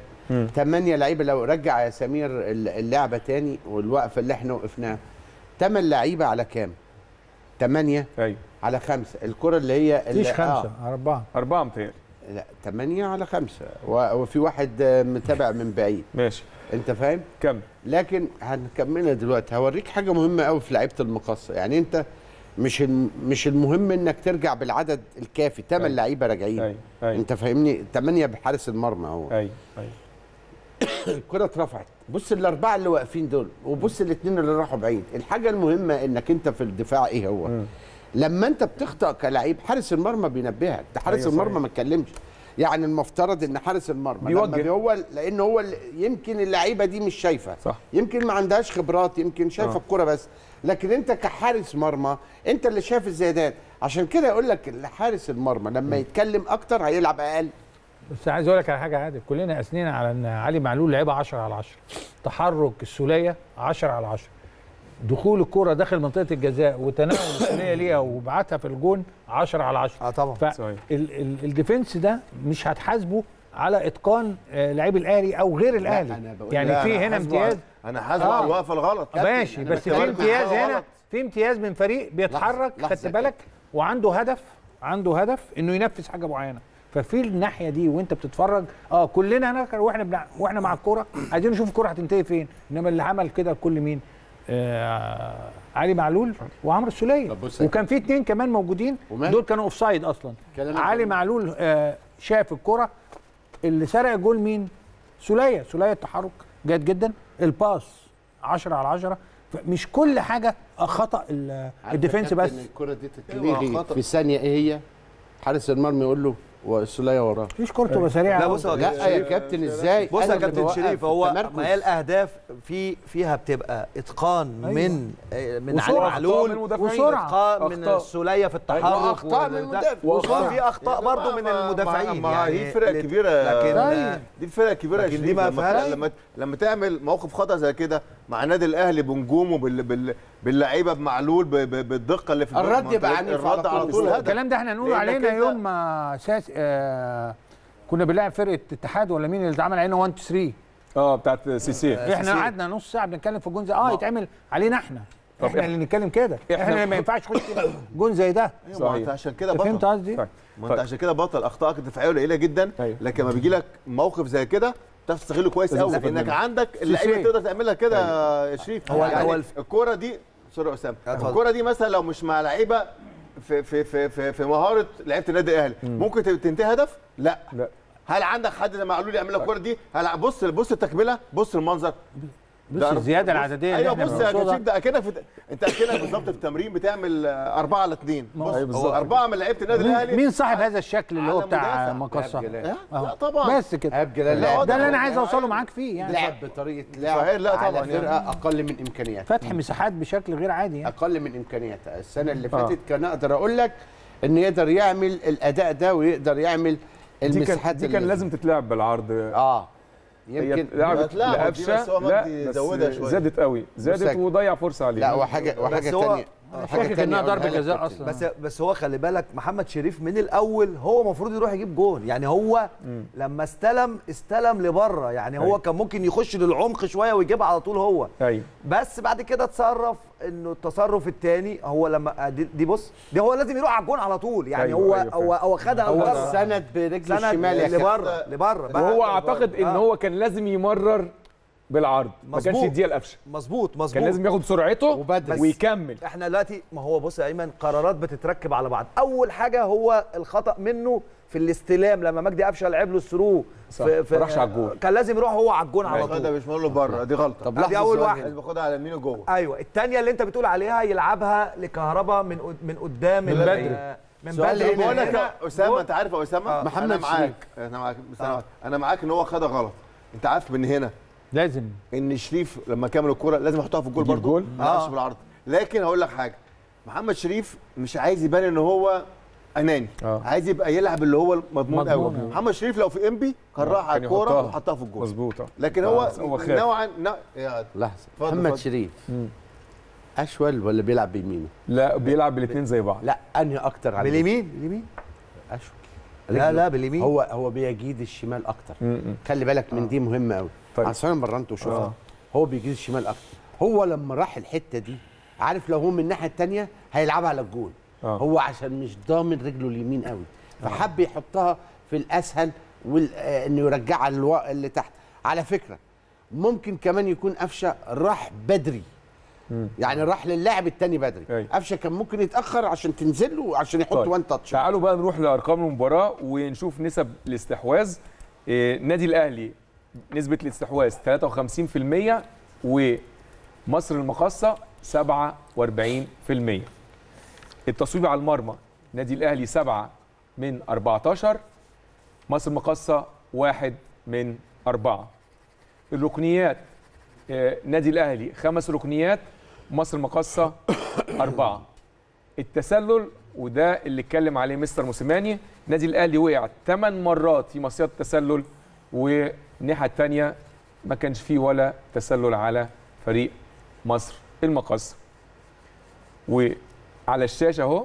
ثمانيه لعيبه، لو رجع يا سمير اللعبه ثاني والوقفه اللي احنا وقفناها، ثمان لعيبه على كام؟ ثمانية أيوة. على خمسة، الكرة اللي هي مفيش خمسة آه. أربعة أربعة متهيألي. لا ثمانية على خمسة، وفي واحد متابع من بعيد. ماشي أنت فاهم؟ كمل. لكن هنكملها دلوقتي، هوريك حاجة مهمة أوي في لعيبة المقاصة. يعني أنت مش مش المهم إنك ترجع بالعدد الكافي، ثمان أيوة. لعيبة راجعين. أيوة. أيوة. أنت فاهمني؟ ثمانية بحارس المرمى أهو. أيوة. أيوة. الكرة اترفعت، بص الأربعة اللي واقفين دول، وبص الاثنين اللي راحوا بعيد. الحاجة المهمة إنك أنت في الدفاع إيه هو؟ م. لما أنت بتخطأ كلاعب حارس المرمى بينبهك، ده حارس أيوة المرمى ما اتكلمش. يعني المفترض إن حارس المرمى بيوجه، هو لأن هو يمكن اللعيبة دي مش شايفة. صح. يمكن ما عندهاش خبرات، يمكن شايفة الكرة بس، لكن أنت كحارس مرمى أنت اللي شايف الزيادات. عشان كده يقول لك حارس المرمى لما م. يتكلم أكتر هيلعب أقل. بس عايز اقول لك على حاجه عادل، كلنا اثنين على ان علي معلول لعيبه عشرة على عشرة، تحرك السوليه عشرة على عشرة، دخول الكره داخل منطقه الجزاء وتناول السوليه ليها وبعتها في الجون عشرة على عشرة. اه طبعا. فالديفنس ده مش هتحاسبه على اتقان لعيب الاهلي او غير الاهلي. يعني في هنا امتياز، انا حاسبه آه. على الوقفه الغلط. ماشي، بس في امتياز هنا، في امتياز من فريق بيتحرك، خدت بالك، وعنده هدف، عنده هدف انه ينفذ حاجه معينه. ففي الناحيه دي وانت بتتفرج اه كلنا هناك واحنا بنع... واحنا مع الكوره عايزين نشوف الكوره هتنتهي فين. انما اللي عمل كده الكل مين؟ آه... علي معلول وعمرو السوليه، وكان في اتنين كمان موجودين ومن... دول كانوا اوفسايد اصلا. علي معلول آه شاف الكوره اللي سرق الجول مين؟ سوليه. سوليه التحرك جيد جدا، الباس عشرة على عشرة. مش كل حاجه خطا الديفنس بس. الكوره دي تتلغي في ثانيه، ايه هي؟ حارس المرمى يقول له والسوليه وراه، مفيش كورته بسريعه. لا بص لا يا كابتن ازاي. بص يا كابتن شريف، هو ما هي الاهداف في فيها بتبقى اتقان. أيوة. من من علي معلول، وسرعه من السوليه في التحرك، واخطاء من المدافع، وفي اخطاء برضه من المدافعين. يعني دي فرق كبيره، لكن دي فرق كبيره يا شريف. لما لما تعمل موقف خطا زي كده مع النادي الاهلي بنجومه، بال باللعيبه، بمعلول، بالدقه اللي في الرد، يبقى عنيف على طول. الكلام ده احنا نقوله علينا يوم ما ساس آه كنا بنلاعب فرقه الاتحاد ولا مين اللي اتعمل علينا واحد اتنين تلاتة اه بتاعت سيسي. احنا قعدنا نص ساعه بنتكلم في جون زي اه يتعمل علينا احنا، احنا اللي نتكلم كده، احنا ما ينفعش نخش جون زي ده. ما انت عشان كده بطل. فهمت قصدي؟ ما انت عشان كده بطل. اخطائك الدفاعيه قليله جدا، لكن لما بيجي لك موقف زي كده بتعرف تستغله كويس قوي، انك عندك اللعيبه تقدر تعملها كده يا شريف. هو الكوره دي، سوري اسامه، الكوره دي مثلا لو مش مع لعيبه في في في في مهاره لعيبه النادي الاهلي ممكن تنتهي هدف. لا. لا هل عندك حد معلول يعمل لك الكوره دي؟ هل بص بص التكمله، بص المنظر، بص الزياده العدديه ايوه بص يا كوتشيك ده اكنك في... انت اكنك بالظبط في تمرين بتعمل أربعة على اثنين. بص هو أربعة من لعيبه النادي الاهلي. مين صاحب هذا الشكل اللي هو بتاع مقصه؟ لا طبعا بس كده إيهاب جلال ده اللي انا عايز اوصله معاك فيه يعني. لعب بطريقه لعب لا طبعا فرقه اقل من امكانياتها، فتح مساحات بشكل غير عادي يعني. اقل من امكانياتها السنه اللي فاتت كان اقدر اقول لك ان يقدر يعمل الاداء ده ويقدر يعمل المساحات دي. كان لازم تتلعب بالعرض اه يمكن لعبت لقفشه لا زودها شويه زادت قوي زادت وضيع فرصه عليه. لا وحاجه وحاجه ثانيه حاجه انها ضربه جزاء اصلا بس بس هو خلي بالك محمد شريف من الاول هو المفروض يروح يجيب جول يعني. هو م. لما استلم استلم لبره يعني. هو أيوه. كان ممكن يخش للعمق شويه ويجيبها على طول هو. أيوه. بس بعد كده اتصرف انه التصرف الثاني هو لما دي, دي بص ده هو لازم يروح على الجون على طول يعني. أيوه. هو أيوه. هو هو خدها هو سند برجله الشمال لبره لبره وهو اعتقد ان هو كان لازم يمرر بالعرض. مظبوط. ما كانش يديها لقفشه. مظبوط مظبوط كان لازم ياخد سرعته ويكمل. احنا دلوقتي ما هو بص يا ايمن قرارات بتتركب على بعض. اول حاجه هو الخطا منه في الاستلام لما مجدي قفشه لعب له الثرو ما راحش على الجون. كان لازم يروح هو على الجون على طول. ده مش بقول له بره دي غلطه. طب دي اول واحده اللي باخدها على يمينه جوه. ايوه الثانيه اللي انت بتقول عليها يلعبها لكهربا من قد... من قدام من بدري من بدري. بقول لك اسامه انت عارف يا اسامه محمد انا معاك انا معاك انا معاك ان هو خدها غلط. انت عارف من هنا لازم ان شريف لما كمل الكوره لازم يحطها في الجول برضه ما يلعبش آه. بالعرض. لكن هقول لك حاجه محمد شريف مش عايز يبان ان هو اناني آه. عايز يبقى يلعب اللي هو مضمون قوي. محمد شريف لو في انبي كان راح على الكوره وحطها في الجول مظبوط. لكن آه. هو نوعا نوعا لحظه محمد شريف مم. اشول ولا بيلعب بيمينه؟ لا بيلعب بالاثنين زي بعض. لا انهي اكتر على باليمين؟ باليمين اشول لا لا باليمين هو هو بيجيد الشمال اكتر. خلي بالك من دي مهمه قوي. عشان انا مرنته وشوفها آه. هو بيجيز الشمال اكتر. هو لما راح الحته دي عارف لو هو من الناحيه الثانيه هيلعبها على الجول آه. هو عشان مش ضامن رجله اليمين قوي فحب يحطها في الاسهل وانه يرجعها اللي تحت. على فكره ممكن كمان يكون قفشه راح بدري مم. يعني راح للاعب الثاني بدري. قفشه كان ممكن يتاخر عشان تنزل له عشان يحط طيب. وان تاتش. تعالوا بقى نروح لارقام المباراه ونشوف نسب الاستحواذ. النادي إيه الاهلي نسبة الاستحواذ ثلاثة وخمسين بالمئة ومصر المقاصة سبعة وأربعين بالمئة. التصويب على المرمى نادي الأهلي سبعة من أربعتاشر، مصر المقاصة واحد من أربعة. الركنيات نادي الأهلي خمس ركنيات مصر المقاصة أربعة. التسلل وده اللي اتكلم عليه مستر موسيماني نادي الأهلي وقع ثمان مرات في مصيدة التسلل و الناحية الثانية ما كانش فيه ولا تسلل على فريق مصر المقاصة. وعلى الشاشة اهو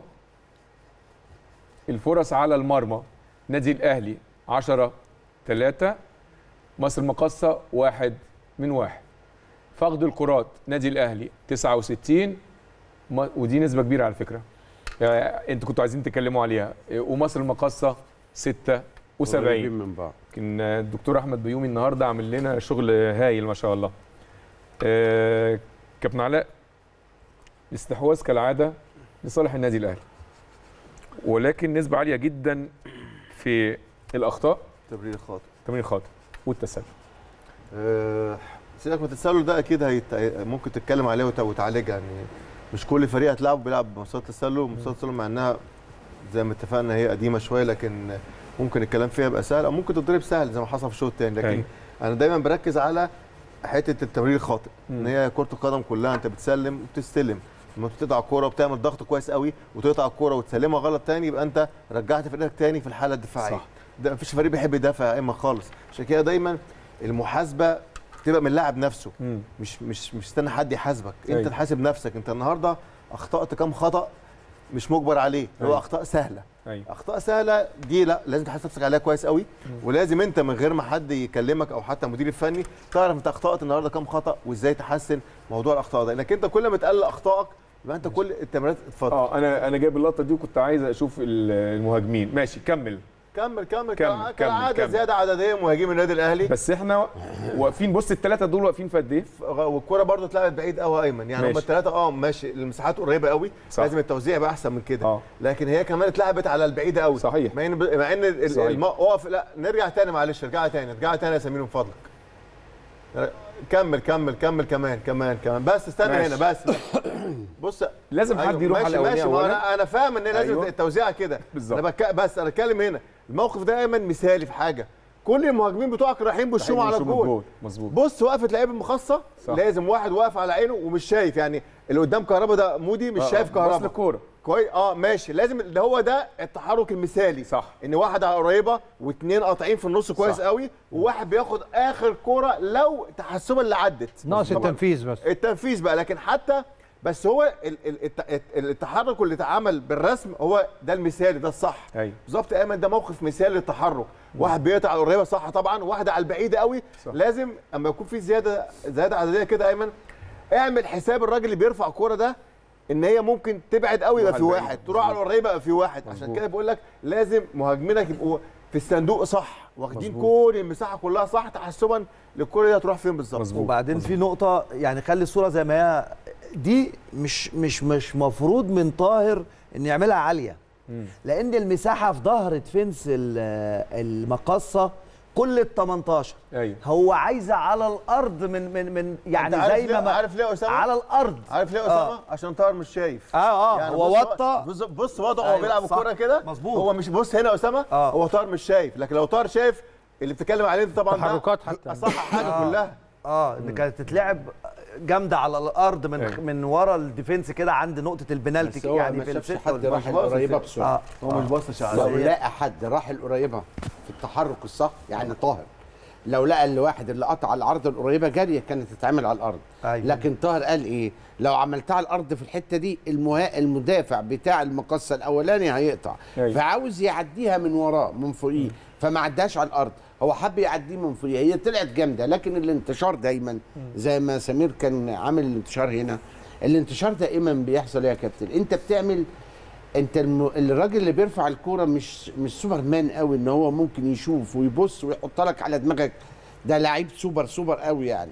الفرص على المرمى نادي الأهلي عشرة ثلاثة، مصر المقاصة واحد من واحد. فقد الكرات نادي الأهلي تسعة وستين ودي نسبة كبيرة على فكرة يعني انتوا كنتوا عايزين تتكلموا عليها. ومصر المقاصة ستة وسبعين من بعض. كان الدكتور احمد بيومي النهارده عامل لنا شغل هايل ما شاء الله. أه كابتن علاء الاستحواذ كالعاده لصالح النادي الاهلي ولكن نسبه عاليه جدا في الاخطاء تمرير خاطئ تمرير خاطئ والتسلل. أه سيبك من التسلل ده اكيد هيت... ممكن تتكلم عليه وت... وتعالجها يعني. مش كل فريق هتلاعبه بيلعب بمصيدة التسلل ومصيدة التسلل مع انها زي ما اتفقنا هي قديمه شويه لكن ممكن الكلام فيها يبقى سهل او ممكن تضرب سهل زي ما حصل في الشوط الثاني. لكن هي. انا دايما بركز على حته التمرير الخاطئ ان هي كره القدم كلها انت بتسلم وبتستلم. لما بتقطع الكوره وبتعمل ضغط كويس قوي وتقطع الكوره وتسلمها غلط ثاني يبقى انت رجعت فريقك ثاني في الحاله الدفاعيه. ده مفيش فريق بيحب يدافع اما خالص. عشان كده دايما المحاسبه تبقى من اللاعب نفسه. م. مش مش مش استنى حد يحاسبك. انت تحاسب نفسك. انت النهارده اخطات كام خطا مش مجبر عليه هو اخطاء سهله. أي. اخطاء سهله دي لا لازم تحاسب نفسك عليها كويس قوي ولازم انت من غير ما حد يكلمك او حتى المدير الفني تعرف انت اخطات النهارده كام خطا وازاي تحسن موضوع الاخطاء ده. لانك انت كل ما تقلل اخطائك يبقى انت كل التمريرات اتفضل. اه انا انا جايب اللقطه دي وكنت عايز اشوف المهاجمين. ماشي كمل كمل كمل كمل كالعاده زياده عدديه مهاجمين النادي الاهلي بس احنا واقفين بص الثلاثه دول واقفين في قد ايه؟ والكوره برده اتلعبت بعيد قوي ايمن يعني هم الثلاثه اه ماشي المساحات قريبه قوي صح. لازم التوزيع يبقى احسن من كده آه. لكن هي كمان اتلعبت على البعيده قوي صحيح مع ان مع ان اقف لا نرجع ثاني معلش ارجع ثاني ارجع ثاني يا سمير من فضلك كمل كمل كمل كمان كمان كمان بس استنى هنا بس بص لازم حد يروح على الاولانيه. ماشي ماشي انا فاهم ان لازم التوزيعه كده انا بس انا بتكلم هنا. الموقف ده ايمن مثالي في حاجه، كل المهاجمين بتوعك رايحين بالشوم على الجول. مظبوط. بص وقفه لعيب المخصصه لازم واحد واقف على عينه ومش شايف، يعني اللي قدام كهربا ده مودي مش آه شايف كهربا بس الكوره كويس. اه ماشي لازم اللي هو ده التحرك المثالي. صح. ان واحد على قريبه واثنين قاطعين في النص كويس قوي، وواحد بياخد اخر كوره لو تحسبا اللي عدت. ناقص التنفيذ بس. التنفيذ بقى لكن حتى بس هو التحرك اللي اتعمل بالرسم هو ده المثالي ده الصح. ايوه بالظبط ايمن، ده موقف مثالي للتحرك. واحد بيقطع على القريبه صح طبعا، واحد على البعيده قوي. صح. لازم اما يكون في زياده زياده عدديه كده ايمن اعمل حساب الراجل اللي بيرفع الكوره ده ان هي ممكن تبعد قوي يبقى في واحد، تروح على القريبه يبقى في واحد. عشان كده بقول لك لازم مهاجمينك يبقوا في الصندوق صح، واخدين كل المساحه كلها صح تحسبا للكوره دي هتروح فين بالظبط. وبعدين في نقطه يعني خلي الصوره زي ما هي دي، مش مش مش مفروض من طاهر ان يعملها عاليه، لان المساحه في ظهر دفنس المقاصه كل ال تمنتاشر. أيوة. هو عايزه على الارض من من من يعني زي ما عارف ليه اسامه على الارض، عارف ليه اسامه؟ آه. عشان طاهر مش شايف. اه اه يعني هو وطى بص, بص وضعه. أيوة. هو بيلعب الكوره كده هو مش بص هنا اسامه. آه. هو طاهر مش شايف، لكن لو طاهر شايف اللي بتتكلم عليه طبعا تحركات حتى صح حاجه. آه. كلها اه ان كانت تتلعب جامده على الارض من أيه. من ورا الديفنس كده عند نقطه البنالتي يعني في الستة. حد راح القريبه بسرعه هو مش باصص على لو لقى حد راح القريبه في التحرك الصح يعني. أيه. طاهر لو لقى الواحد اللي قطع العرض القريبه جاريه كانت تتعمل على الارض. أيه. لكن طاهر قال ايه؟ لو عملتها على الارض في الحته دي المها... المدافع بتاع المقصه الاولاني هيقطع. أيه. فعاوز يعديها من وراه من فوقيه. أيه. فما عداش على الارض، هو حب يعديه من فوقيه، هي طلعت جامده. لكن الانتشار دايما زي ما سمير كان عامل الانتشار هنا، الانتشار دائما بيحصل يا كابتن. انت بتعمل انت الراجل اللي بيرفع الكوره مش مش سوبر مان قوي ان هو ممكن يشوف ويبص ويحط لك على دماغك، ده لعيب سوبر سوبر قوي يعني.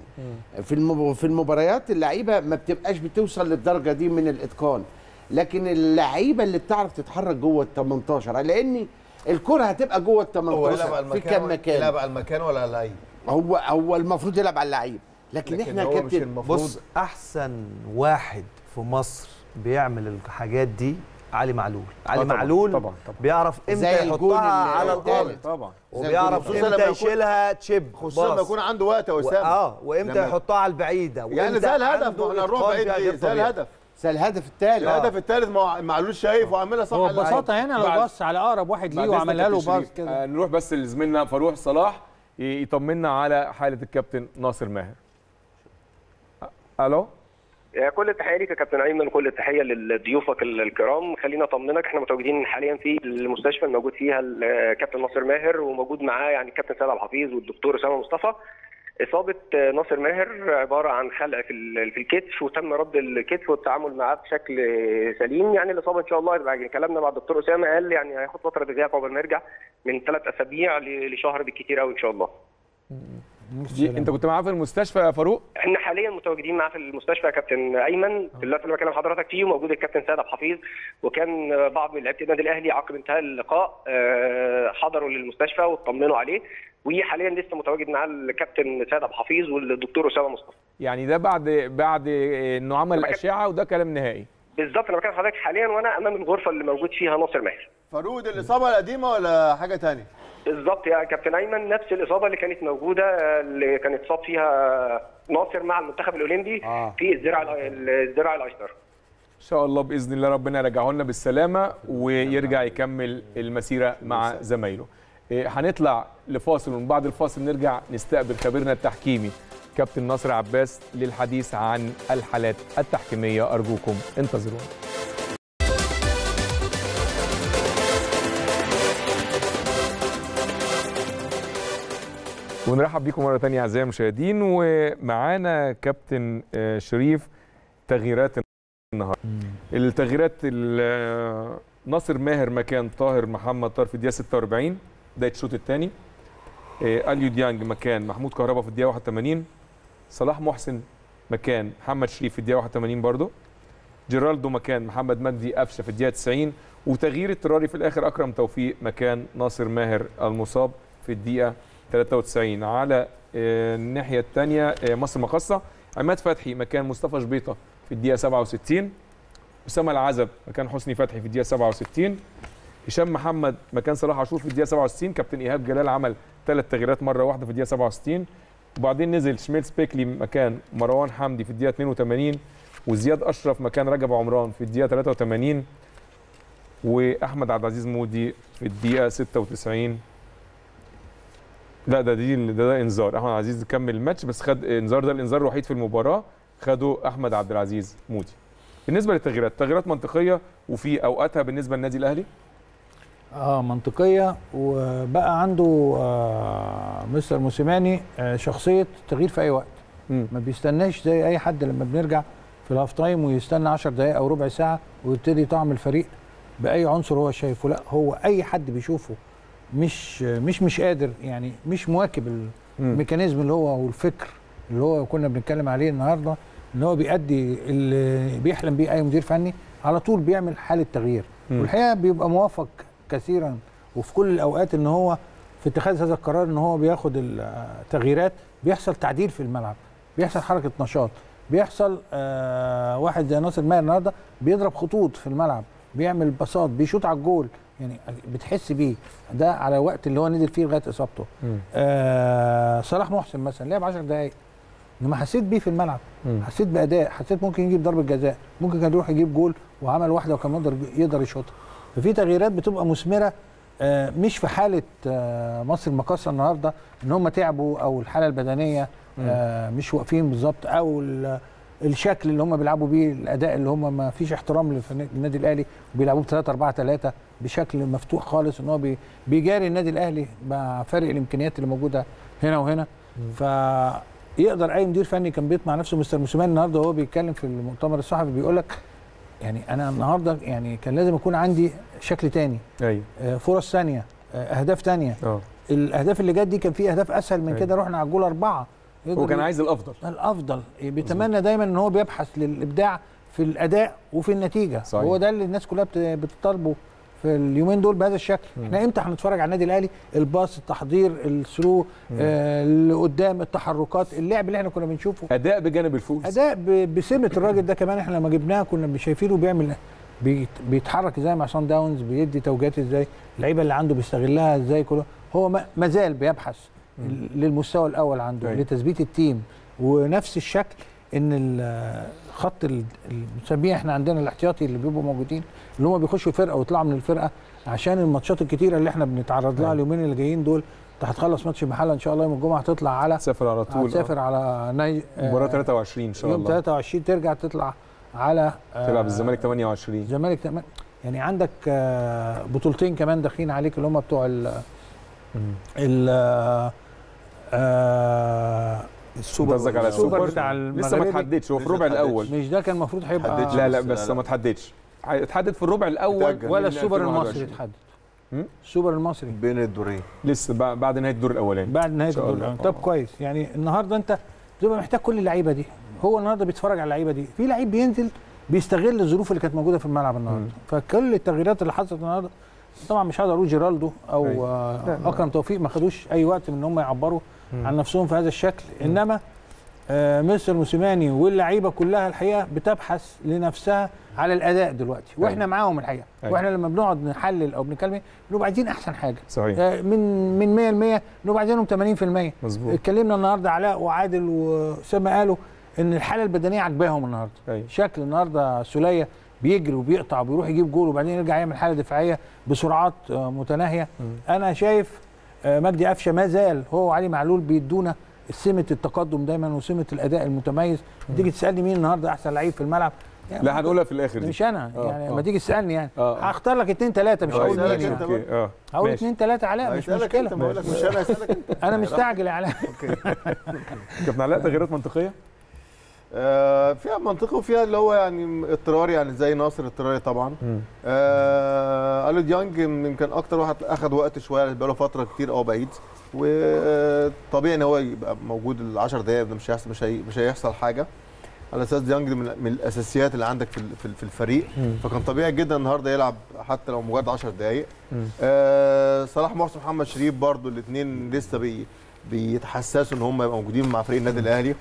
في في المباريات اللعيبه ما بتبقاش بتوصل للدرجه دي من الاتقان، لكن اللعيبه اللي بتعرف تتحرك جوه ال تمنتاشر لان الكرة هتبقى جوه ال تمنتاشر في كام مكان. يلعب على المكان ولا على اللعيب؟ هو هو المفروض يلعب على اللعيب، لكن, لكن احنا يا كابتن بص احسن واحد في مصر بيعمل الحاجات دي علي معلول. علي آه طبعًا معلول طبعًا طبعًا بيعرف امتى يحطها على الارض طبعا، وبيعرف امتى يشيلها تشيب خصوصا لما يكون عنده وقت يا اسامه. اه وامتى يحطها على البعيده يعني زي الهدف احنا نروح بعيد زي الهدف ده الهدف الثالث. الهدف الثالث معلول شايف وعاملها صح. هو ببساطه هنا لو بص على اقرب واحد ليه وعملها له باص كده. آه نروح بس لزميلنا فاروق صلاح يطمنا على حاله الكابتن ناصر ماهر. الو كل التحيه ليك يا كابتن ايمن، كل التحيه لضيوفك الكرام. خلينا اطمنك احنا متواجدين حاليا في المستشفى الموجود فيها الكابتن ناصر ماهر، وموجود معاه يعني الكابتن سيد عبد الحفيظ والدكتور اسامه مصطفى. إصابة ناصر ماهر عبارة عن خلع في الكتف، وتم رد الكتف والتعامل معاه بشكل سليم. يعني الإصابة إن شاء الله هتبقى كلامنا مع الدكتور أسامة قال يعني هياخد فترة غياب قبل ما يرجع من ثلاث أسابيع لشهر بالكتير قوي إن شاء الله. أنت كنت معاه في المستشفى يا فاروق؟ إحنا حاليا متواجدين معاه في المستشفى يا كابتن أيمن، في الوقت اللي بكلم حضرتك فيه موجود الكابتن سيد عبد الحفيظ، وكان بعض من لعيبة النادي الأهلي عقب انتهاء اللقاء حضروا للمستشفى واطمنوا عليه، وحاليا لسه متواجد معاه الكابتن سيد عبد الحفيظ والدكتور اسامه مصطفى. يعني ده بعد بعد انه عمل الاشعه وده كلام نهائي. بالظبط انا بكلم حضرتك حاليا وانا امام الغرفه اللي موجود فيها ناصر ماهر. فاروق الاصابه القديمه ولا حاجه ثانيه؟ بالظبط يا كابتن ايمن نفس الاصابه اللي كانت موجوده اللي كان اتصاب فيها ناصر مع المنتخب الاولمبي. آه. في الزراعه الزراعه الايسر. ان شاء الله باذن الله ربنا يرجعه لنا بالسلامه ويرجع يكمل المسيره مع زمايله. هنطلع لفاصل ومن بعد الفاصل نرجع نستقبل خبيرنا التحكيمي كابتن ناصر عباس للحديث عن الحالات التحكيمية. أرجوكم انتظرونا. ونرحب بكم مرة تانية أعزائي المشاهدين، ومعانا كابتن شريف تغييرات النهارده. التغييرات ناصر ماهر مكان طاهر محمد طاهر في الدقيقة ستة وأربعين بداية الشوط الثاني. آه اليو ديانج مكان محمود كهربا في الدقيقة واحد وتمانين. صلاح محسن مكان محمد شريف في الدقيقة واحد وتمانين برضه. جيرالدو مكان محمد مجدي قفشه في الدقيقة تسعين. وتغيير اضطراري في الآخر أكرم توفيق مكان ناصر ماهر المصاب في الدقيقة ثلاثة وتسعين. على الناحيه الثانيه مصر المقاصة، عماد فتحي مكان مصطفى شبيطه في الدقيقه سبعة وستين، اسامه العزب مكان حسني فتحي في الدقيقه سبعة وستين، هشام محمد مكان صلاح عاشور في الدقيقه سبعة وستين. كابتن ايهاب جلال عمل ثلاث تغييرات مره واحده في الدقيقه سبعة وستين، وبعدين نزل شميل سبيكلي مكان مروان حمدي في الدقيقه اثنين وثمانين، وزياد اشرف مكان رجب عمران في الدقيقه ثلاثة وثمانين، واحمد عبد العزيز مودي في الدقيقه ستة وتسعين. لا ده دي ده, ده انذار، احمد عزيز كمل الماتش بس خد انذار، ده الانذار الوحيد في المباراه خده احمد عبد العزيز مودي. بالنسبه للتغييرات، تغييرات منطقيه وفي اوقاتها بالنسبه للنادي الاهلي اه منطقيه، وبقى عنده آه مستر موسيماني آه شخصيه تغيير في اي وقت، م. ما بيستناش زي اي حد لما بنرجع في الهاف تايم ويستنى عشر دقائق او ربع ساعه ويبتدي طعم الفريق باي عنصر هو شايفه. لا، هو اي حد بيشوفه مش مش مش قادر، يعني مش مواكب الميكانيزم اللي هو والفكر اللي هو كنا بنتكلم عليه النهارده، ان هو بيأدي اللي بيحلم بيه اي مدير فني، على طول بيعمل حاله تغيير، والحقيقه بيبقى موافق كثيرا وفي كل الاوقات ان هو في اتخاذ هذا القرار، ان هو بياخد التغييرات بيحصل تعديل في الملعب، بيحصل حركه نشاط، بيحصل آه واحد زي ناصر ماهر النهارده بيضرب خطوط في الملعب، بيعمل باصات، بيشوط على الجول، يعني بتحس بيه ده على وقت اللي هو نزل فيه لغايه اصابته. آه صلاح محسن مثلا لعب عشر دقائق، انما حسيت بيه في الملعب، مم. حسيت باداء، حسيت ممكن يجيب ضربه جزاء، ممكن كان يروح يجيب جول، وعمل واحده وكان يقدر يقدر يشوطها. ففي تغييرات بتبقى مثمره، آه مش في حاله آه مصر المقاصه النهارده ان هم تعبوا، او الحاله البدنيه آه مش واقفين بالظبط، او الشكل اللي هم بيلعبوا بيه، الاداء اللي هم ما فيش احترام للنادي الاهلي، وبيلعبوه ثلاثة أربعة ثلاثة بشكل مفتوح خالص، ان هو بيجاري النادي الاهلي مع فرق الامكانيات اللي موجوده هنا وهنا. فيقدر اي مدير فني كان بيطمع نفسه. مستر موسيماني النهارده وهو بيتكلم في المؤتمر الصحفي بيقول لك يعني انا النهارده يعني كان لازم اكون عندي شكل ثاني، ايوه فرص ثانيه، اهداف ثانيه، اه الاهداف اللي جت دي كان في اهداف اسهل من كده، رحنا على الجول اربعه. هو كان عايز الافضل، الافضل بيتمنى دايما ان هو بيبحث للابداع في الاداء وفي النتيجه، وهو ده اللي الناس كلها بتطالبه في اليومين دول بهذا الشكل. مم. احنا امتى هنتفرج على النادي الاهلي؟ الباص، التحضير، السلو آه، اللي قدام، التحركات، اللعب اللي احنا كنا بنشوفه، اداء بجانب الفوز، اداء بسمه الراجل ده. كمان احنا لما جبناه كنا شايفينه بيعمل بيتحرك ازاي مع صن داونز، بيدي توجيهات ازاي، اللعيبه اللي عنده بيستغلها ازاي، كله هو ما زال بيبحث مم. للمستوى الاول عنده، أي. لتثبيت التيم. ونفس الشكل ان خط المسميه احنا عندنا الاحتياطي اللي بيبقوا موجودين، اللي هم بيخشوا فرقه ويطلعوا من الفرقه عشان الماتشات الكتيره اللي احنا بنتعرض لها اليومين اللي جايين دول. انت هتخلص ماتش المحله ان شاء الله يوم الجمعه، هتطلع على تسافر على طول، هتسافر على ناي... مباراه ثلاثة وعشرين ان شاء الله، يوم ثلاثة وعشرين ترجع تطلع على تلعب الزمالك ثمانية وعشرين، الزمالك ثمانية وعشرين. يعني عندك بطولتين كمان داخلين عليك اللي هم بتوع ال ال السوبر، قصدك على السوبر بتاع لسه ما اتحددش، هو في الربع الاول، مش ده كان المفروض هيبقى؟ لا لا بس ما اتحددش، اتحدد في الربع الاول، ولا السوبر المصري اتحدد؟ السوبر المصري بين الدورين لسه بعد نهايه الدور الاولاني، بعد نهايه الدور الاولاني. طب كويس، يعني النهارده انت بتبقى محتاج كل اللعيبه دي. هو النهارده بيتفرج على اللعيبه دي، في لعيب بينزل بيستغل الظروف اللي كانت موجوده في الملعب النهارده. فكل التغييرات اللي حصلت النهارده طبعا مش هقدر اقول جيرالدو او اكرم توفيق ما خدوش اي وقت من ان هم يعبروا عن نفسهم في هذا الشكل، انما آه مستر موسيماني واللعيبه كلها الحقيقه بتبحث لنفسها على الاداء دلوقتي، واحنا معاهم الحقيقه، واحنا لما بنقعد نحلل او بنتكلم بنبقى عايزين احسن حاجه، صحيح. آه من من مية في المية نبقى عايزينهم ثمانين في المية. مظبوط. اتكلمنا النهارده علاء وعادل واسامه قالوا ان الحاله البدنيه عجباهم النهارده، أي. شكل النهارده سوليه بيجري وبيقطع وبيروح يجيب جول، وبعدين يرجع يعمل حاله دفاعيه بسرعات متناهيه. م. انا شايف مجدي قفشه ما زال هو وعلي معلول بيدونا سمه التقدم دايما وسمه الاداء المتميز. تيجي تسالني مين النهارده احسن لعيب في الملعب؟ يعني لا هنقولها في الاخر دي. مش انا أوه. يعني لما تيجي تسالني يعني هختار لك اثنين ثلاثه، مش هقول مين يعني، اه هقول اثنين ثلاثه علاء، مش مشكله. ما بقول لك مش انا هسالك انت، انا مستعجل يا علاء. اوكي كابتن علاء، تغييرات منطقيه آه فيها منطقي وفيها اللي هو يعني اضطراري، يعني زي ناصر اضطراري طبعا. آه قالوا ديانج يمكن اكتر واحد اخذ وقت شويه، بقى له فتره كتير اه بعيد، وطبيعي ان هو يبقى موجود ال عشر دقائق، مش هيحصل مش هيحصل حاجه. على اساس ديانج من الاساسيات اللي عندك في الفريق، فكان طبيعي جدا النهارده يلعب حتى لو مجرد عشر دقائق. آه صلاح محسن محمد شريف برضو الاثنين لسه بي بيتحسسوا ان هم يبقوا موجودين مع فريق النادي الاهلي.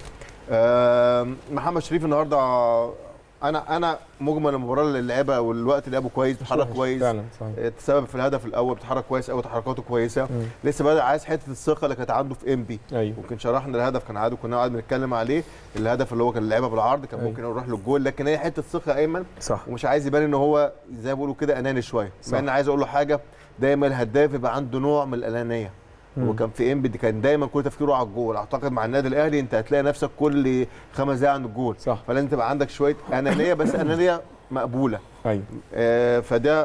آه محمد شريف النهارده انا انا مجمل المباراه اللي لعبها والوقت اللي لعبه كويس، بيتحرك كويس، تسبب في الهدف الاول، بيتحرك كويس قوي، تحركاته كويسه. مم. لسه بدا عايز حته الثقه اللي كانت عنده في امبي. أيوه. ممكن شرحنا الهدف كان عادي كنا قاعد بنتكلم عليه، الهدف اللي هو كان لعبها بالعرض كان أيوه. ممكن يروح له الجول، لكن هي حته ثقه ايمن صح. ومش عايز يبان ان هو زي ما بيقولوا كده اناني شويه، مع ان عايز اقول له حاجه، دايما الهداف يبقى عنده نوع من الانانيه. هو كان في امبي كان دايما كل تفكيره على الجول، اعتقد مع النادي الاهلي انت هتلاقي نفسك كل خمس دقايق عند الجول صح. فلازم تبقى عندك شويه انانيه، بس انانيه مقبوله. ايوه آه فده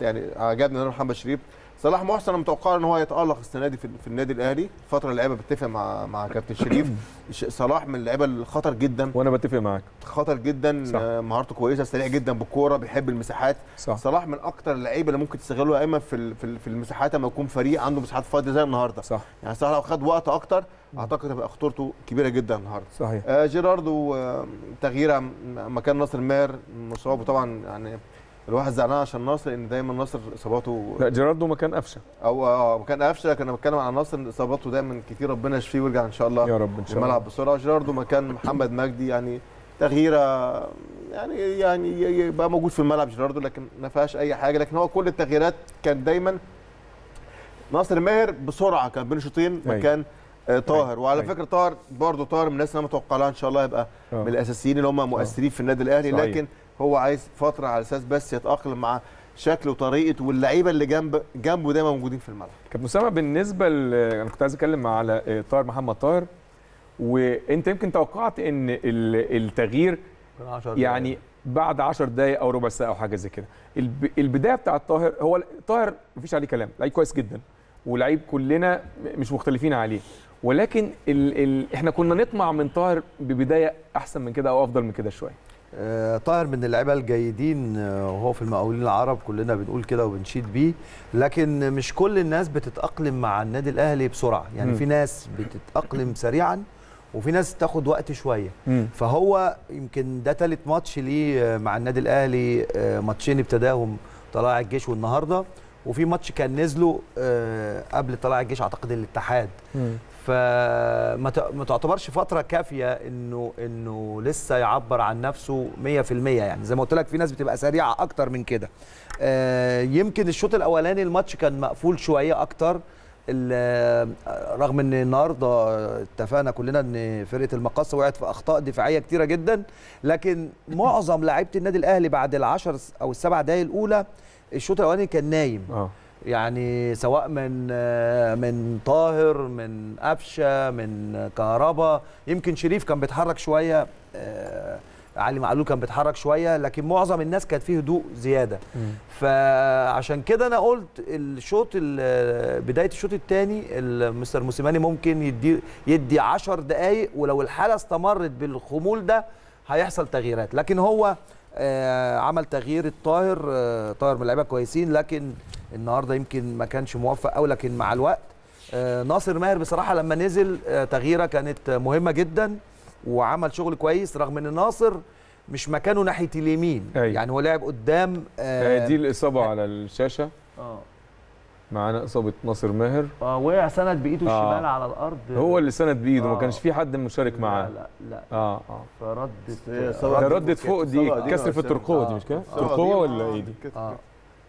يعني عجبني انا محمد شريف. صلاح محسن انا متوقع ان هو هيتالق السنه دي في, في النادي الاهلي، الفتره اللعيبه بتتفق مع مع كابتن شريف. صلاح من اللعيبه الخطر جدا، وانا بتفق معاك خطر جدا صح. آه مهارته كويسه، سريع جدا بالكوره، بيحب المساحات صح. صلاح من اكتر اللعيبه اللي ممكن تستغله ايمن في في المساحات لما يكون فريق عنده مساحات فاضيه زي النهارده صح. يعني صلاح لو خد وقت اكتر اعتقد هتبقى خطورته كبيره جدا النهارده صحيح. آه جيراردو آه تغييره مكان ناصر ماهر مصاب، طبعا يعني الواحد زعلان عشان ناصر ان دايما ناصر اصاباته. لا جيراردو مكان قفشه او اه مكان قفشه، كنا بنتكلم عن ناصر اصاباته دايما كتير، ربنا يشفيه ويرجع ان شاء الله يا رب ان شاء الله الملعب بسرعه. جيراردو مكان محمد مجدي، يعني تغييره يعني يعني يبقى موجود في الملعب جيراردو، لكن ما فيهاش اي حاجه، لكن هو كل التغييرات كان دايما ناصر ماهر بسرعه، كان بين شوطين مكان طاهر. وعلى فكره طاهر برضه طاهر من الناس اللي انا متوقع لها ان شاء الله يبقى أوه. من الاساسيين اللي هم مؤثرين في النادي الاهلي صحيح. لكن هو عايز فتره على اساس بس يتاقلم مع شكله وطريقه واللعيبه اللي جنب جنبه دايما موجودين في الملعب. كابتن اسامه بالنسبه ل... انا كنت عايز اتكلم على طاهر محمد طاهر، وانت يمكن توقعت ان التغيير يعني بعد عشر دقائق او ربع ساعه او حاجه زي كده. البدايه بتاعه طاهر، هو طاهر مفيش عليه كلام، لعيب كويس جدا ولعيب كلنا مش مختلفين عليه، ولكن ال... ال... احنا كنا نطمع من طاهر ببدايه احسن من كده او افضل من كده شويه. طاهر من اللعيبه الجيدين وهو في المقاولين العرب، كلنا بنقول كده وبنشيد بيه، لكن مش كل الناس بتتاقلم مع النادي الاهلي بسرعه، يعني م. في ناس بتتاقلم سريعا وفي ناس تاخد وقت شويه. م. فهو يمكن ده ثالث ماتش ليه مع النادي الاهلي، ماتشين ابتداهم طلائع الجيش والنهارده، وفي ماتش كان نزله قبل طلائع الجيش اعتقد الاتحاد. م. فما تعتبرش فتره كافيه انه انه لسه يعبر عن نفسه مية في المية، يعني زي ما قلت لك في ناس بتبقى سريعه اكتر من كده. آه يمكن الشوط الاولاني الماتش كان مقفول شويه اكتر، رغم ان النهارده اتفقنا كلنا ان فرقه المقاصه وقعت في اخطاء دفاعيه كتيره جدا، لكن معظم لعيبه النادي الاهلي بعد العشر او السبع دقائق الاولى الشوط الاولاني كان نايم. اه يعني سواء من من طاهر، من قفشه، من كهربا، يمكن شريف كان بيتحرك شويه، علي معلول كان بيتحرك شويه، لكن معظم الناس كانت فيه هدوء زياده. م. فعشان كده انا قلت الشوط بدايه الشوط الثاني مستر موسيماني ممكن يدي يدي عشر دقائق، ولو الحاله استمرت بالخمول ده هيحصل تغييرات، لكن هو عمل تغيير الطاهر. طاهر من اللعيبه كويسين، لكن النهارده يمكن ما كانش موفق قوي، لكن مع الوقت ناصر ماهر بصراحه لما نزل تغييره كانت مهمه جدا وعمل شغل كويس، رغم ان ناصر مش مكانه ناحيه اليمين. أي. يعني هو لعب قدام. آه دي الاصابه آه. على الشاشه اه معانا اصابه ناصر ماهر، اه وقع سند بايده آه. الشمال على الارض، هو اللي سند بايده آه. ما كانش في حد مشارك معاه. لا لا لا اه اه فردت ردت فوق دي كسر في الترقوه، دي مش كده الترقوه ولا ايه دي؟ اه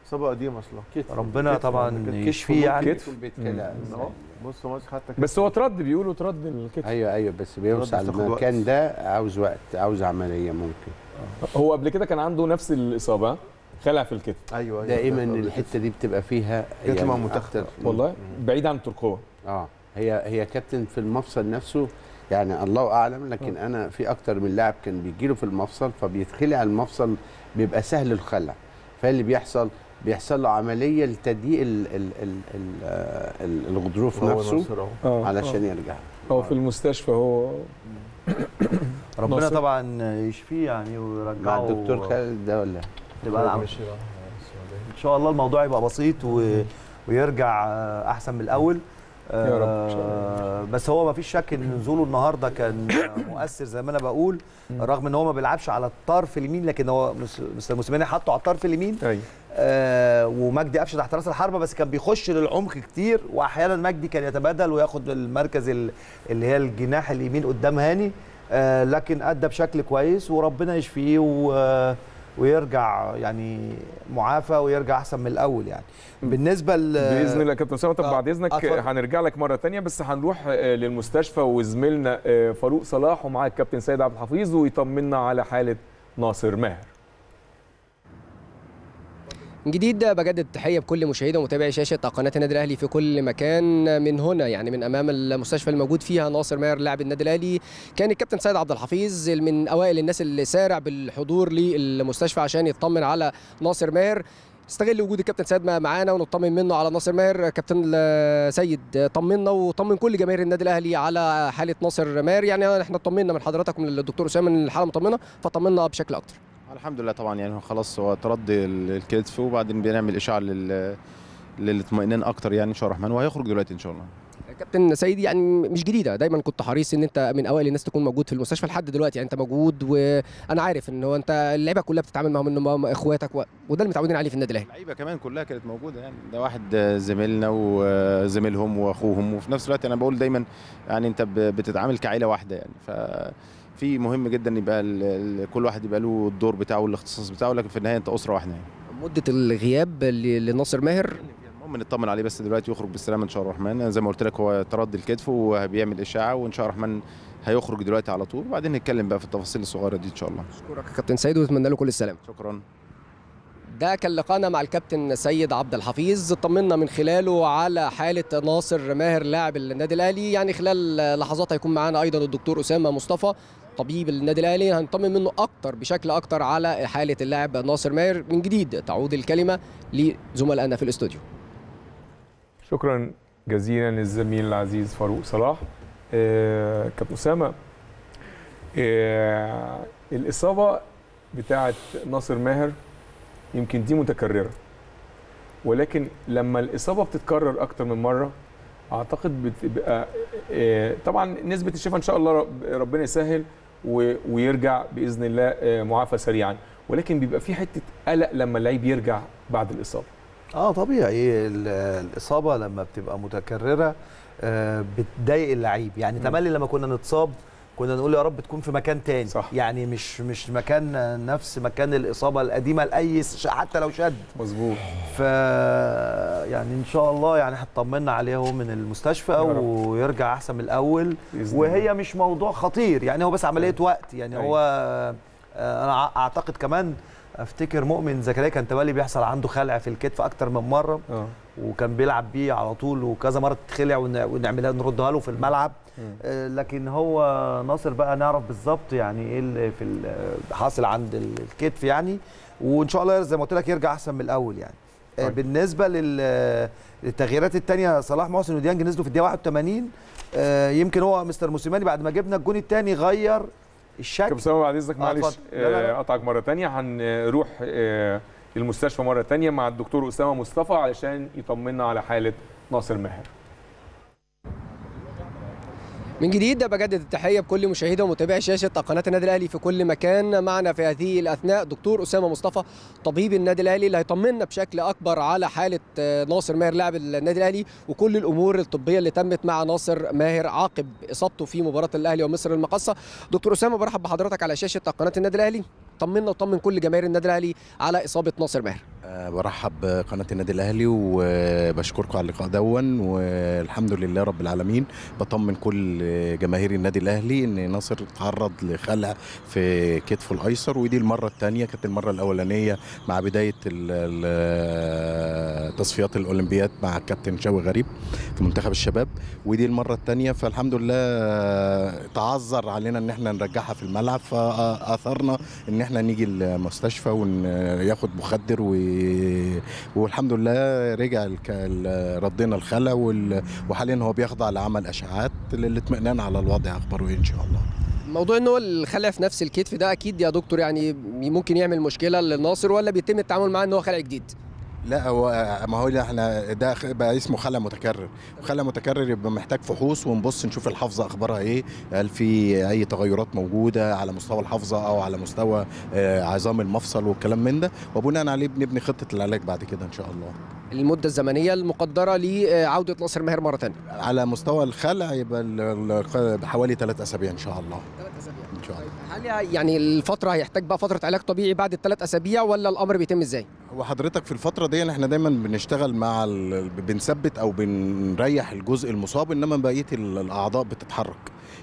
اصابه قديمه اصلا، ربنا طبعا يشفيه يعني. كتف بص بص حتى كتف. بس هو اترد، بيقولوا اترد الكتف. ايوه ايوه بس بيوسع المكان ده، عاوز وقت، عاوز عمليه ممكن. آه. هو قبل كده كان عنده نفس الاصابه، خلع في الكتف. ايوه ايوه دائما الحته دي بتبقى فيها كتله متاخره والله بعيد عن الترقوه. اه هي هي كابتن في المفصل نفسه يعني، الله اعلم، لكن آه. انا في اكتر من لاعب كان بيجيله في المفصل فبيتخلع المفصل، بيبقى سهل الخلع، فاللي بيحصل بيحصل له عمليه لتضييق الغضروف نفسه علشان يرجع. هو في المستشفى هو ربنا طبعا يشفيه يعني ويرجعه مع الدكتور خالد ده، ولا تبقى العمل ان شاء الله الموضوع يبقى بسيط ويرجع احسن من الاول. يا رب. بس هو ما فيش شك ان نزوله النهارده كان مؤثر زي ما انا بقول، رغم ان هو ما بيلعبش على الطرف اليمين، لكن هو مستر موسيماني حطه على الطرف اليمين. ايوه. آه ومجدي قفشه تحت راس الحربه، بس كان بيخش للعمق كتير، واحيانا مجدي كان يتبادل وياخد المركز اللي هي الجناح اليمين قدام هاني، آه لكن ادى بشكل كويس وربنا يشفيه و ويرجع يعني معافى ويرجع احسن من الاول. يعني بالنسبه باذن الله يا كابتن اسامه. طب آه بعد اذنك هنرجع لك مره ثانيه، بس هنروح للمستشفى وزميلنا فاروق صلاح ومعاه الكابتن سيد عبد الحفيظ ويطمنا على حاله ناصر ماهر. من جديد بجدد التحيه بكل مشاهدي ومتابعي شاشه قناه النادي الاهلي في كل مكان من هنا، يعني من امام المستشفى الموجود فيها ناصر ماهر لاعب النادي الاهلي. كان الكابتن سيد عبد الحفيظ من اوائل الناس اللي سارع بالحضور للمستشفى عشان يطمن على ناصر ماهر. استغل وجود الكابتن سيد معانا ونطمن منه على ناصر ماهر. كابتن سيد طمنا وطمن كل جماهير النادي الاهلي على حاله ناصر ماهر، يعني احنا طمنا من حضرتك من الدكتور اسامه ان الحاله مطمنه، فطمنا بشكل اكتر. الحمد لله. طبعا يعني خلاص هو ترد الكتف وبعدين بنعمل اشعه للاطمئنان اكتر يعني ان شاء الله الرحمن، وهيخرج دلوقتي ان شاء الله. كابتن سيد يعني مش جديده، دايما كنت حريص ان انت من اوائل الناس تكون موجود في المستشفى لحد دلوقتي، يعني انت موجود وانا عارف ان هو انت اللعيبه كلها بتتعامل معاهم انهم اخواتك و... وده اللي متعودين عليه في النادي الاهلي. اللعيبه كمان كلها كانت موجوده، يعني ده واحد زميلنا وزميلهم واخوهم، وفي نفس الوقت انا بقول دايما يعني انت بتتعامل كعائله واحده، يعني ف في مهم جدا يبقى كل واحد يبقى له الدور بتاعه والاختصاص بتاعه، لكن في النهايه انت اسره واحده. يعني مده الغياب لناصر ماهر المهم نطمن عليه، بس دلوقتي يخرج بالسلامه ان شاء الله الرحمن. زي ما قلت لك هو ترد الكتف وبيعمل اشعه وان شاء الله الرحمن هيخرج دلوقتي على طول، وبعدين نتكلم بقى في التفاصيل الصغيره دي ان شاء الله. اشكرك كابتن سيد واتمنى له كل السلامه. شكرا. ده كان لقاءنا مع الكابتن سيد عبد الحفيظ، طمنا من خلاله على حاله ناصر ماهر لاعب النادي الاهلي. يعني خلال لحظات هيكون معانا ايضا الدكتور اسامه مصطفى طبيب النادي الاهلي، هنطمن منه اكتر بشكل اكتر على حاله اللاعب ناصر ماهر. من جديد تعود الكلمه لزملائنا في الاستوديو. شكرا جزيلا للزميل العزيز فاروق صلاح. آه كابتن اسامه، آه الاصابه بتاعه ناصر ماهر يمكن دي متكررة، ولكن لما الإصابة بتتكرر أكتر من مرة أعتقد بتبقى طبعا نسبة الشفاء إن شاء الله ربنا يسهل ويرجع بإذن الله معافى سريعا، ولكن بيبقى في حتة قلق لما اللعيب يرجع بعد الإصابة. آه طبيعي، الإصابة لما بتبقى متكررة بتضايق اللعيب. يعني تملي لما كنا نتصاب كنا نقول يا رب تكون في مكان تاني، صح. يعني مش مش مكان نفس مكان الاصابه القديمه لاي حتى لو شد. مظبوط. ف يعني ان شاء الله يعني هتطمنا عليه من المستشفى ويرجع احسن من الاول، وهي مش موضوع خطير يعني، هو بس عمليه وقت يعني. هو انا اعتقد كمان افتكر مؤمن زكريا كان تملي بيحصل عنده خلع في الكتف اكتر من مره، أوه. وكان بيلعب بيه على طول وكذا مره تتخلع ونعملها نردها له في الملعب. آه لكن هو ناصر بقى نعرف بالظبط يعني ايه اللي في حاصل عند الكتف يعني، وان شاء الله زي ما قلت لك يرجع احسن من الاول يعني. آه بالنسبه للتغييرات الثانيه، صلاح محسن وديانج نزلوا في الدقيقه واحد وثمانين. آه يمكن هو مستر موسيماني بعد ما جبنا الجون الثاني غير الشكل. كابتن سامي بعد اذنك معلش اقطعك مره ثانيه، هنروح آه المستشفى مرة تانية مع الدكتور أسامة مصطفى علشان يطمنا على حالة ناصر ماهر. من جديد بجدد التحية بكل مشاهدة ومتابعي شاشة قناة النادي الأهلي في كل مكان. معنا في هذه الأثناء دكتور أسامة مصطفى طبيب النادي الأهلي اللي هيطمنا بشكل أكبر على حالة ناصر ماهر لاعب النادي الأهلي وكل الأمور الطبية اللي تمت مع ناصر ماهر عقب إصابته في مباراة الأهلي ومصر المقاصة. دكتور أسامة برحب بحضرتك على شاشة قناة النادي الأهلي، طمنا وطمن كل جماهير النادي الاهلي على اصابه ناصر ماهر. أه برحب بقناه النادي الاهلي وبشكركم على اللقاء دون، والحمد لله رب العالمين. بطمن كل جماهير النادي الاهلي ان ناصر تعرض لخلع في كتفه الايسر، ودي المره الثانيه، كانت المره الاولانيه مع بدايه تصفيات الاولمبياد مع الكابتن شوقي غريب في منتخب الشباب، ودي المره الثانيه. فالحمد لله تعذر علينا ان احنا نرجعها في الملعب، فاثرنا ان احنا نيجي المستشفى وياخد مخدر و... والحمد لله رجع الك... ردينا الخلع وال... وحاليا هو بيخضع لعمل اشعاعات للاطمئنان على الوضع. اخباره ان شاء الله. موضوع ان هو الخلع في نفس الكتف ده اكيد يا دكتور يعني ممكن يعمل مشكله للناصر، ولا بيتم التعامل معاه ان هو خلع جديد؟ لا هو ما هو احنا ده بقى اسمه خلل متكرر، خلل متكرر يبقى محتاج فحوص ونبص نشوف الحافظه اخبارها ايه، هل في اي تغيرات موجوده على مستوى الحافظه او على مستوى عظام المفصل والكلام من ده، وبناء عليه بنبني خطه العلاج بعد كده ان شاء الله. المده الزمنيه المقدره لعوده ناصر ماهر مره ثانيه على مستوى الخلع يبقى حوالي ثلاث اسابيع ان شاء الله. ثلاث اسابيع ان شاء الله. هل يعني الفتره هيحتاج بقى فتره علاج طبيعي بعد الثلاث اسابيع ولا الامر بيتم ازاي؟ وحضرتك في الفترة دي احنا دايما بنشتغل مع ال... بنثبت او بنريح الجزء المصاب، انما بقية الاعضاء بتتحرك.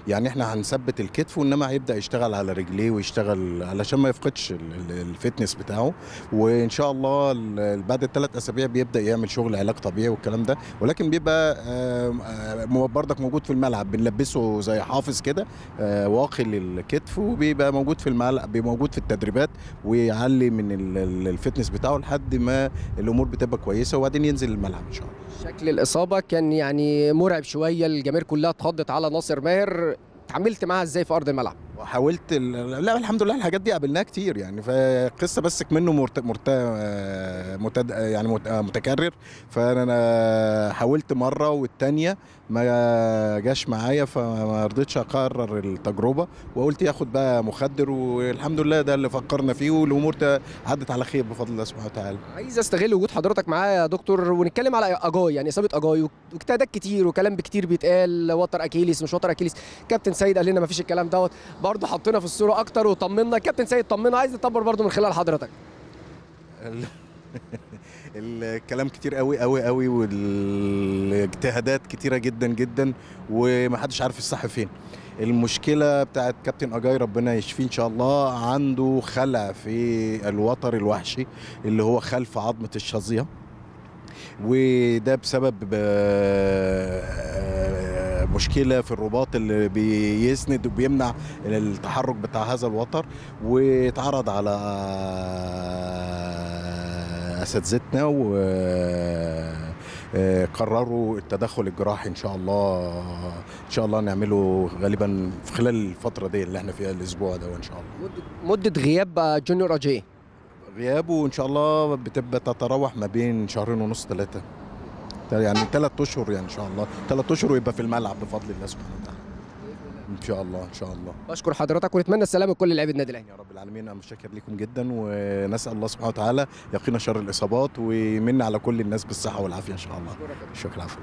يعني احنا هنثبت الكتف وانما هيبدا يشتغل على رجليه ويشتغل علشان ما يفقدش الفتنس بتاعه، وان شاء الله بعد الثلاث اسابيع بيبدا يعمل شغل علاج طبيعي والكلام ده، ولكن بيبقى برضك موجود في الملعب، بنلبسه زي حافظ كده واقي للكتف وبيبقى موجود في الملعب، بيبقى موجود في التدريبات ويعلي من الفتنس بتاعه لحد ما الامور بتبقى كويسه وبعدين ينزل الملعب ان شاء الله. شكل الاصابه كان يعني مرعب شويه، الجماهير كلها اتخضت على ناصر ماهر، اتعاملت معاها ازاي في ارض الملعب؟ وحاولت ال... لا الحمد لله الحاجات دي قابلناها كتير يعني، فقصه بس منه مرت... مرت... متد... يعني مت... متكرر، فانا حاولت مره والثانيه ما جاش معايا، فما رضيتش اكرر التجربه وقلت ياخد بقى مخدر، والحمد لله ده اللي فكرنا فيه والامور عدت على خير بفضل الله سبحانه وتعالى. عايز استغل وجود حضرتك معايا يا دكتور ونتكلم على اجاي، يعني اصابه اجاي واجتهادات كتير وكلام كتير بيتقال، وتر اكيليس مش وتر اكيليس، كابتن سيد قال لنا مفيش الكلام دوت، برضه حطينا في الصوره اكتر وطمنا، كابتن سيد طمنا، عايز نطمن برضه من خلال حضرتك. الكلام كتير قوي قوي قوي والاجتهادات كتيره جدا جدا ومحدش عارف الصح فين. المشكله بتاعت كابتن اجاي ربنا يشفيه ان شاء الله، عنده خلع في الوتر الوحشي اللي هو خلف عظمه الشظيه، وده بسبب مشكله في الرباط اللي بيسند وبيمنع التحرك بتاع هذا الوتر، واتعرض على اساتذتنا وقرروا التدخل الجراحي ان شاء الله، ان شاء الله نعمله غالبا في خلال الفتره دي اللي احنا فيها الاسبوع ده ان شاء الله. مده غياب جونيور اجاي غيابه ان شاء الله بتبقى تتراوح ما بين شهرين ونص ثلاثه، يعني ثلاث اشهر يعني ان شاء الله، ثلاث اشهر ويبقى في الملعب بفضل الله سبحانه وتعالى. ان شاء الله ان شاء الله. بشكر حضرتك ونتمنى السلامه لكل لعيبه النادي الاهلي. يا رب العالمين، انا متشكر لكم جدا ونسال الله سبحانه وتعالى يقينا شر الاصابات ويمن على كل الناس بالصحه والعافيه ان شاء الله. شكرا. عفوا.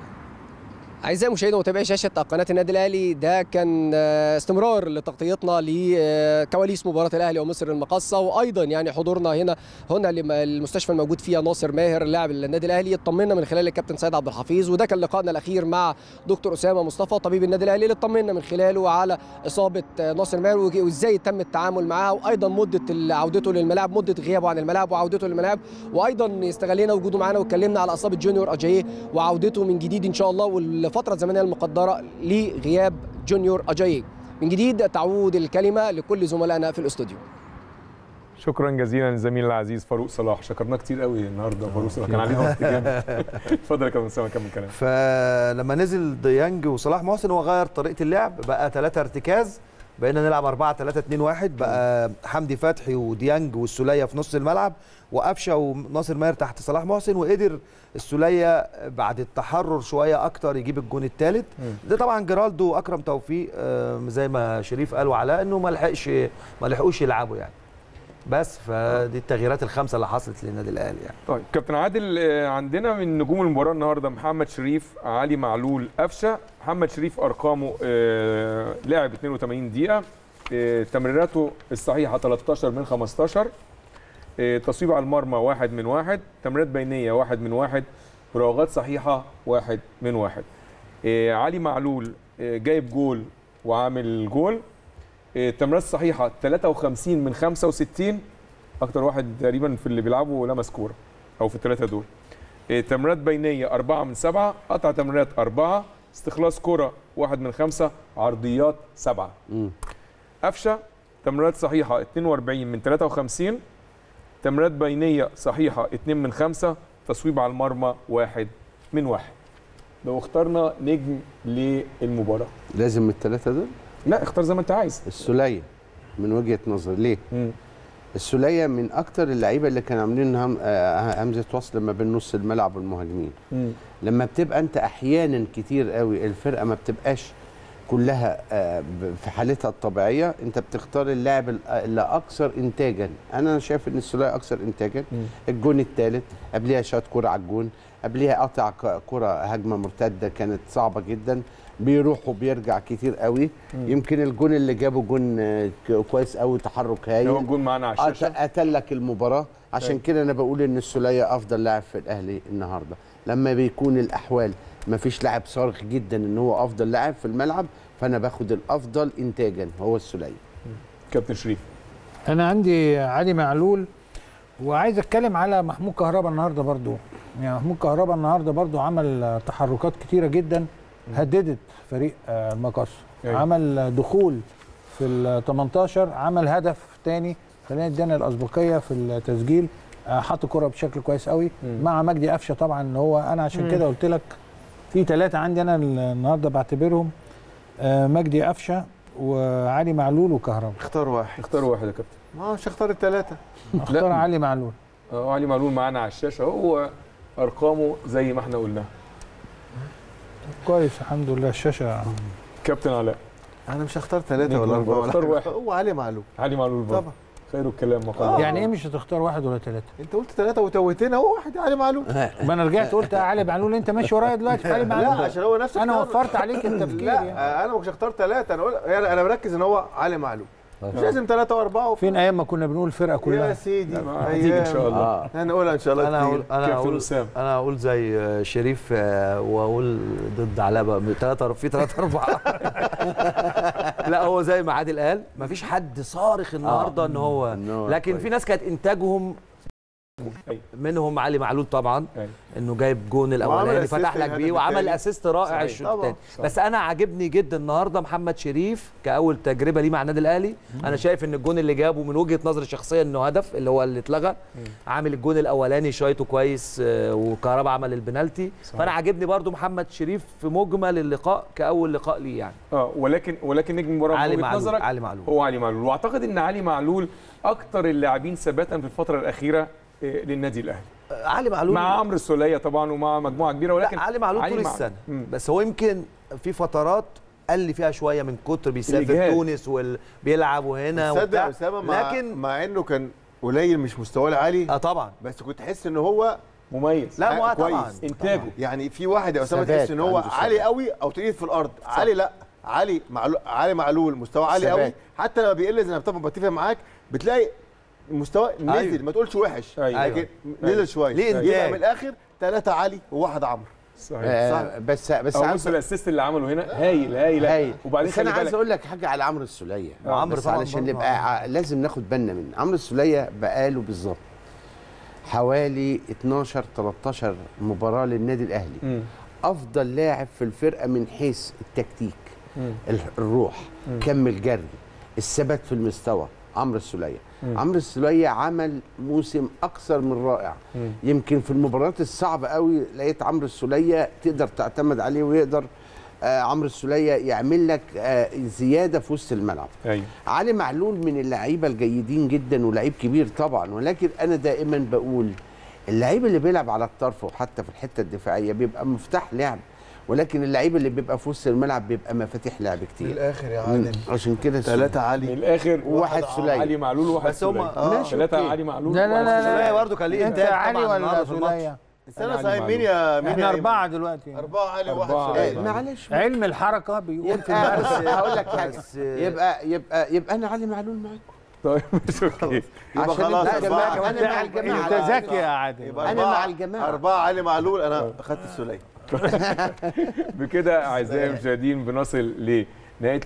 اعزائي مشاهدي ومتابعي شاشه قناه النادي الاهلي، ده كان استمرار لتغطيتنا لكواليس مباراه الاهلي ومصر المقاصه، وايضا يعني حضورنا هنا هنا المستشفى الموجود فيها ناصر ماهر لاعب النادي الاهلي، اطمنا من خلال الكابتن سيد عبد الحفيظ، وده كان لقائنا الاخير مع دكتور اسامه مصطفى طبيب النادي الاهلي اللي اطمنا من خلاله على اصابه ناصر ماهر وازاي تم التعامل معها، وايضا مده عودته للملاعب، مده غيابه عن الملاعب وعودته للملاعب، وايضا استغلينا وجوده معانا واتكلمنا على اصابه جونيور اجاي وعودته من جديد ان شاء الله الفترة الزمنية المقدرة لغياب جونيور أجاي. من جديد تعود الكلمة لكل زملائنا في الاستوديو. شكرا جزيلا للزميل العزيز فاروق صلاح، شكرنا كتير قوي النهارده فاروق صلاح، كان علينا وقت جامد. اتفضل يا كابتن اسامه كمل كلام. فلما نزل ديانجو وصلاح محسن هو غير طريقة اللعب، بقى ثلاثة ارتكاز، بقينا نلعب أربعة ثلاثة اثنين واحد، بقى حمدي فتحي وديانج والسوليه في نص الملعب وقفشه وناصر ماهر تحت صلاح محسن، وقدر السوليه بعد التحرر شويه اكتر يجيب الجون الثالث. ده طبعا جيرالدو واكرم توفيق زي ما شريف قالوا على انه ما لحقش ما لحقوش يلعبوا يعني، بس فدي التغييرات الخمسه اللي حصلت للنادي الاهلي يعني. طيب كابتن عادل، عندنا من نجوم المباراه النهارده محمد شريف، علي معلول، قفشه. محمد شريف ارقامه آه لعب اثنين وثمانين دقيقه، آه تمريراته الصحيحه ثلاثة عشر من خمسة عشر، آه تصويب على المرمى واحد من واحد، تمريرات بينيه واحد من واحد، مراوغات صحيحه واحد من واحد. آه علي معلول آه جايب جول وعامل جول، التمريرات الصحيحه ثلاثة وخمسين من خمسة وستين، اكتر واحد تقريبا في اللي بيلعبوا لمس كوره او في الثلاثه دول. تمريرات بينيه أربعة من سبعة، قطع تمريرات أربعة، استخلاص كره واحد من خمسة، عرضيات سبعة. قفشه تمريرات صحيحه اثنين وأربعين من ثلاثة وخمسين، تمريرات بينيه صحيحه اثنين من خمسة، تصويب على المرمى واحد من واحد. لو اخترنا نجم للمباراه لازم الثلاثه دول؟ لا اختار زي ما انت عايز. السوليه من وجهه نظري ليه؟ مم. السوليه من اكتر اللعيبه اللي كانوا عاملين همزه وصل ما بين نص الملعب والمهاجمين. م. لما بتبقى انت احيانا كتير قوي الفرقه ما بتبقاش كلها في حالتها الطبيعيه، انت بتختار اللاعب اللي اكثر انتاجا. انا شايف ان السوليه اكثر انتاجا. م. الجون الثالث قبليها شاط كره على الجون، قبليها قطع كره هجمه مرتده كانت صعبه جدا، بيروح وبيرجع كتير قوي. مم. يمكن الجون اللي جابه جون كويس قوي، تحرك هايل، هو الجون معانا على الشاشه قتل لك المباراه. عشان كده انا بقول ان السوليه افضل لاعب في الاهلي النهارده. لما بيكون الاحوال ما فيش لاعب صارخ جدا ان هو افضل لاعب في الملعب، فانا باخد الافضل انتاجا هو السوليه. كابتن شريف، انا عندي علي معلول، وعايز اتكلم على محمود كهربا النهارده برضو. يعني محمود كهربا النهارده برضو عمل تحركات كتيره جدا هددت فريق المقاصة. أيوة. عمل دخول في ال تمنتاشر، عمل هدف تاني، خلينا ادانا الاسبقيه في التسجيل، حط كرة بشكل كويس قوي. مم. مع مجدي قفشه طبعا اللي هو انا عشان كده قلت لك في ثلاثه عندي انا النهارده بعتبرهم مجدي قفشه وعلي معلول وكهرباء. اختار واحد. اختار واحد يا كابتن. ما مش هختار الثلاثه. اختار علي معلول. اه علي معلول معانا على الشاشه، هو ارقامه زي ما احنا قلنا كويس الحمد لله. الشاشه كابتن علاء، انا مش هختار ثلاثه ولا اربعه ولا هختار واحد، هو علي معلول. علي معلول برضه طبعا خير الكلام مقال. يعني ايه مش هتختار واحد ولا ثلاثه؟ انت قلت ثلاثه وتوهتنا، هو واحد علي معلول. ما انا رجعت قلت علي معلول، انت ماشي ورايا دلوقتي في علي معلول. لا عشان هو نفس انا وفرت عليك التفكير. لا يعني. انا مش هختار ثلاثه، انا يعني انا مركز ان هو علي معلول، مش لازم ثلاثه واربعه. فين ايام ما كنا بنقول الفرقه كلها يا سيدي؟ هتيجي ان شاء الله، هنقولها ان شاء الله. انا هقول انا هقول انا هقول زي شريف واقول ضد علاء بقى ثلاثه في ثلاثه اربعه. لا هو زي ما عادل قال مفيش حد صارخ النهارده ان هو، لكن في ناس كانت انتاجهم منهم علي معلول طبعا انه جايب جون الاولاني فتح لك بيه، وعمل اسيست رائع الشوط الثاني. بس انا عاجبني جدا النهارده محمد شريف كاول تجربه ليه مع النادي الاهلي. انا شايف ان الجون اللي جابه من وجهه نظري الشخصيه انه هدف، اللي هو اللي اتلغى، عامل الجون الاولاني شايته كويس، وكهربا عمل البنالتي. فانا عاجبني برده محمد شريف في مجمل اللقاء كاول لقاء ليه يعني. اه ولكن ولكن نجم المباراه من وجهه نظرك علي معلول. هو علي معلول، واعتقد ان علي معلول اكثر اللاعبين ثباتا في الفتره الاخيره للنادي الاهلي. علي معلول مع عمرو السوليه طبعا ومع مجموعه كبيره، ولكن علي معلول طول السنه. مم. بس هو يمكن في فترات قل فيها شويه من كتر بيسافر تونس وبيلعب وهنا وبتاع، لكن مع انه كان قليل مش مستواه عالي. اه طبعا بس كنت تحس ان هو مميز. لا ما طبعا انتاجه يعني في واحد يا اسامه تحس ان هو عالي قوي او تقيل في الارض. علي لا علي معلول علي معلول مستوى عالي قوي، حتى لما بيقل زي ما بتفق معاك بتلاقي المستوى نزل. أيوه. ما تقولش وحش، لكن أيوه. أيوه. نزل شويه. ليه انتاج؟ يبقى من الاخر ثلاثه علي وواحد عمرو. صحيح. آه بس بس عمرو الاسيست اللي عمله هنا هايل هايل هايل. وبعدين بس انا عايز اقول لك حاجه على عمرو السوليه. عمرو علشان نبقى لازم ناخد بالنا منه. عمرو السوليه بقاله بالظبط حوالي اتناشر تلتاشر مباراه للنادي الاهلي. م. افضل لاعب في الفرقه من حيث التكتيك، م. الروح، م. كم الجري، الثبات في المستوى. عمرو السوليه عمرو السوليه عمل موسم اكثر من رائع. مم. يمكن في المباريات الصعبه قوي لقيت عمرو السوليه تقدر تعتمد عليه، ويقدر آه عمرو السوليه يعمل لك آه زياده في وسط الملعب. أيوه. علي معلول من اللعيبه الجيدين جدا ولاعيب كبير طبعا، ولكن انا دائما بقول اللعيب اللي بيلعب على الطرف وحتى في الحته الدفاعيه بيبقى مفتاح لعب، ولكن اللعيب اللي بيبقى في وسط الملعب بيبقى مفاتيح لعب كتير. من الاخر يا عادل، عشان كده ثلاثه علي من الاخر وواحد سليم. علي معلول وواحد سليم، ثلاثه علي معلول. لا لا لا سليم برضه كان ليه انتاج. انت علي ولا سليم؟ استنى صايم مين يا مين؟ احنا اربعه دلوقتي، اربعه علي وواحد سليم. معلش علم الحركه بيقول في المدرسه. هقول لك حاجه، يبقى يبقى يبقى انا علي معلول معاكم. طيب مش اوكي، يبقى خلاص اربعه. انا مع الجماعه، انت ذكي يا عادل. انا مع الجماعه اربعه علي معلول، انا اخذت السليم. بكده اعزائي المشاهدين بنصل لنهايه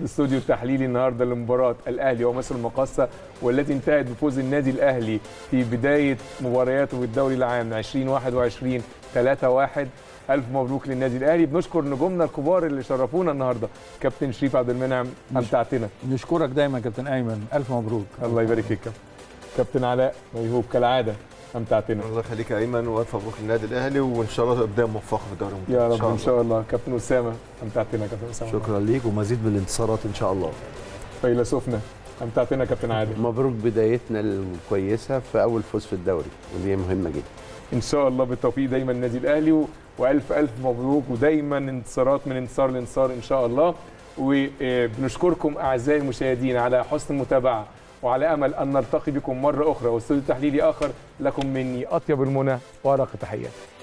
الاستوديو التحليلي النهارده لمباراه الاهلي ومصر المقاصه، والتي انتهت بفوز النادي الاهلي في بدايه مبارياته بالدوري العام ألفين وواحد وعشرين تلاتة واحد. الف مبروك للنادي الاهلي. بنشكر نجومنا الكبار اللي شرفونا النهارده. كابتن شريف عبد المنعم امتعتنا. نشكرك دايما كابتن ايمن، الف مبروك. الله يبارك فيك. كابتن علاء ميهوب كالعاده امتعتنا. الله يخليك يا ايمن، والف مبروك للنادي الاهلي، وان شاء الله بدايه موفقه في الدوري الممتاز يا رب. ان شاء الله. كابتن اسامه امتعتنا. كابتن اسامه شكرا ليك، ومزيد من الانتصارات ان شاء الله. فيلسوفنا امتعتنا يا كابتن عادل. مبروك بدايتنا الكويسه في اول فوز في الدوري ودي مهمه جدا. ان شاء الله بالتوفيق دايما النادي الاهلي، والف الف مبروك، ودايما انتصارات من انتصار لانتصار ان شاء الله. وبنشكركم اعزائي المشاهدين على حسن المتابعه، وعلى امل ان نلتقي بكم مره اخرى، واستوديو تحليلي اخر لكم مني اطيب المنى وارق تحياتي.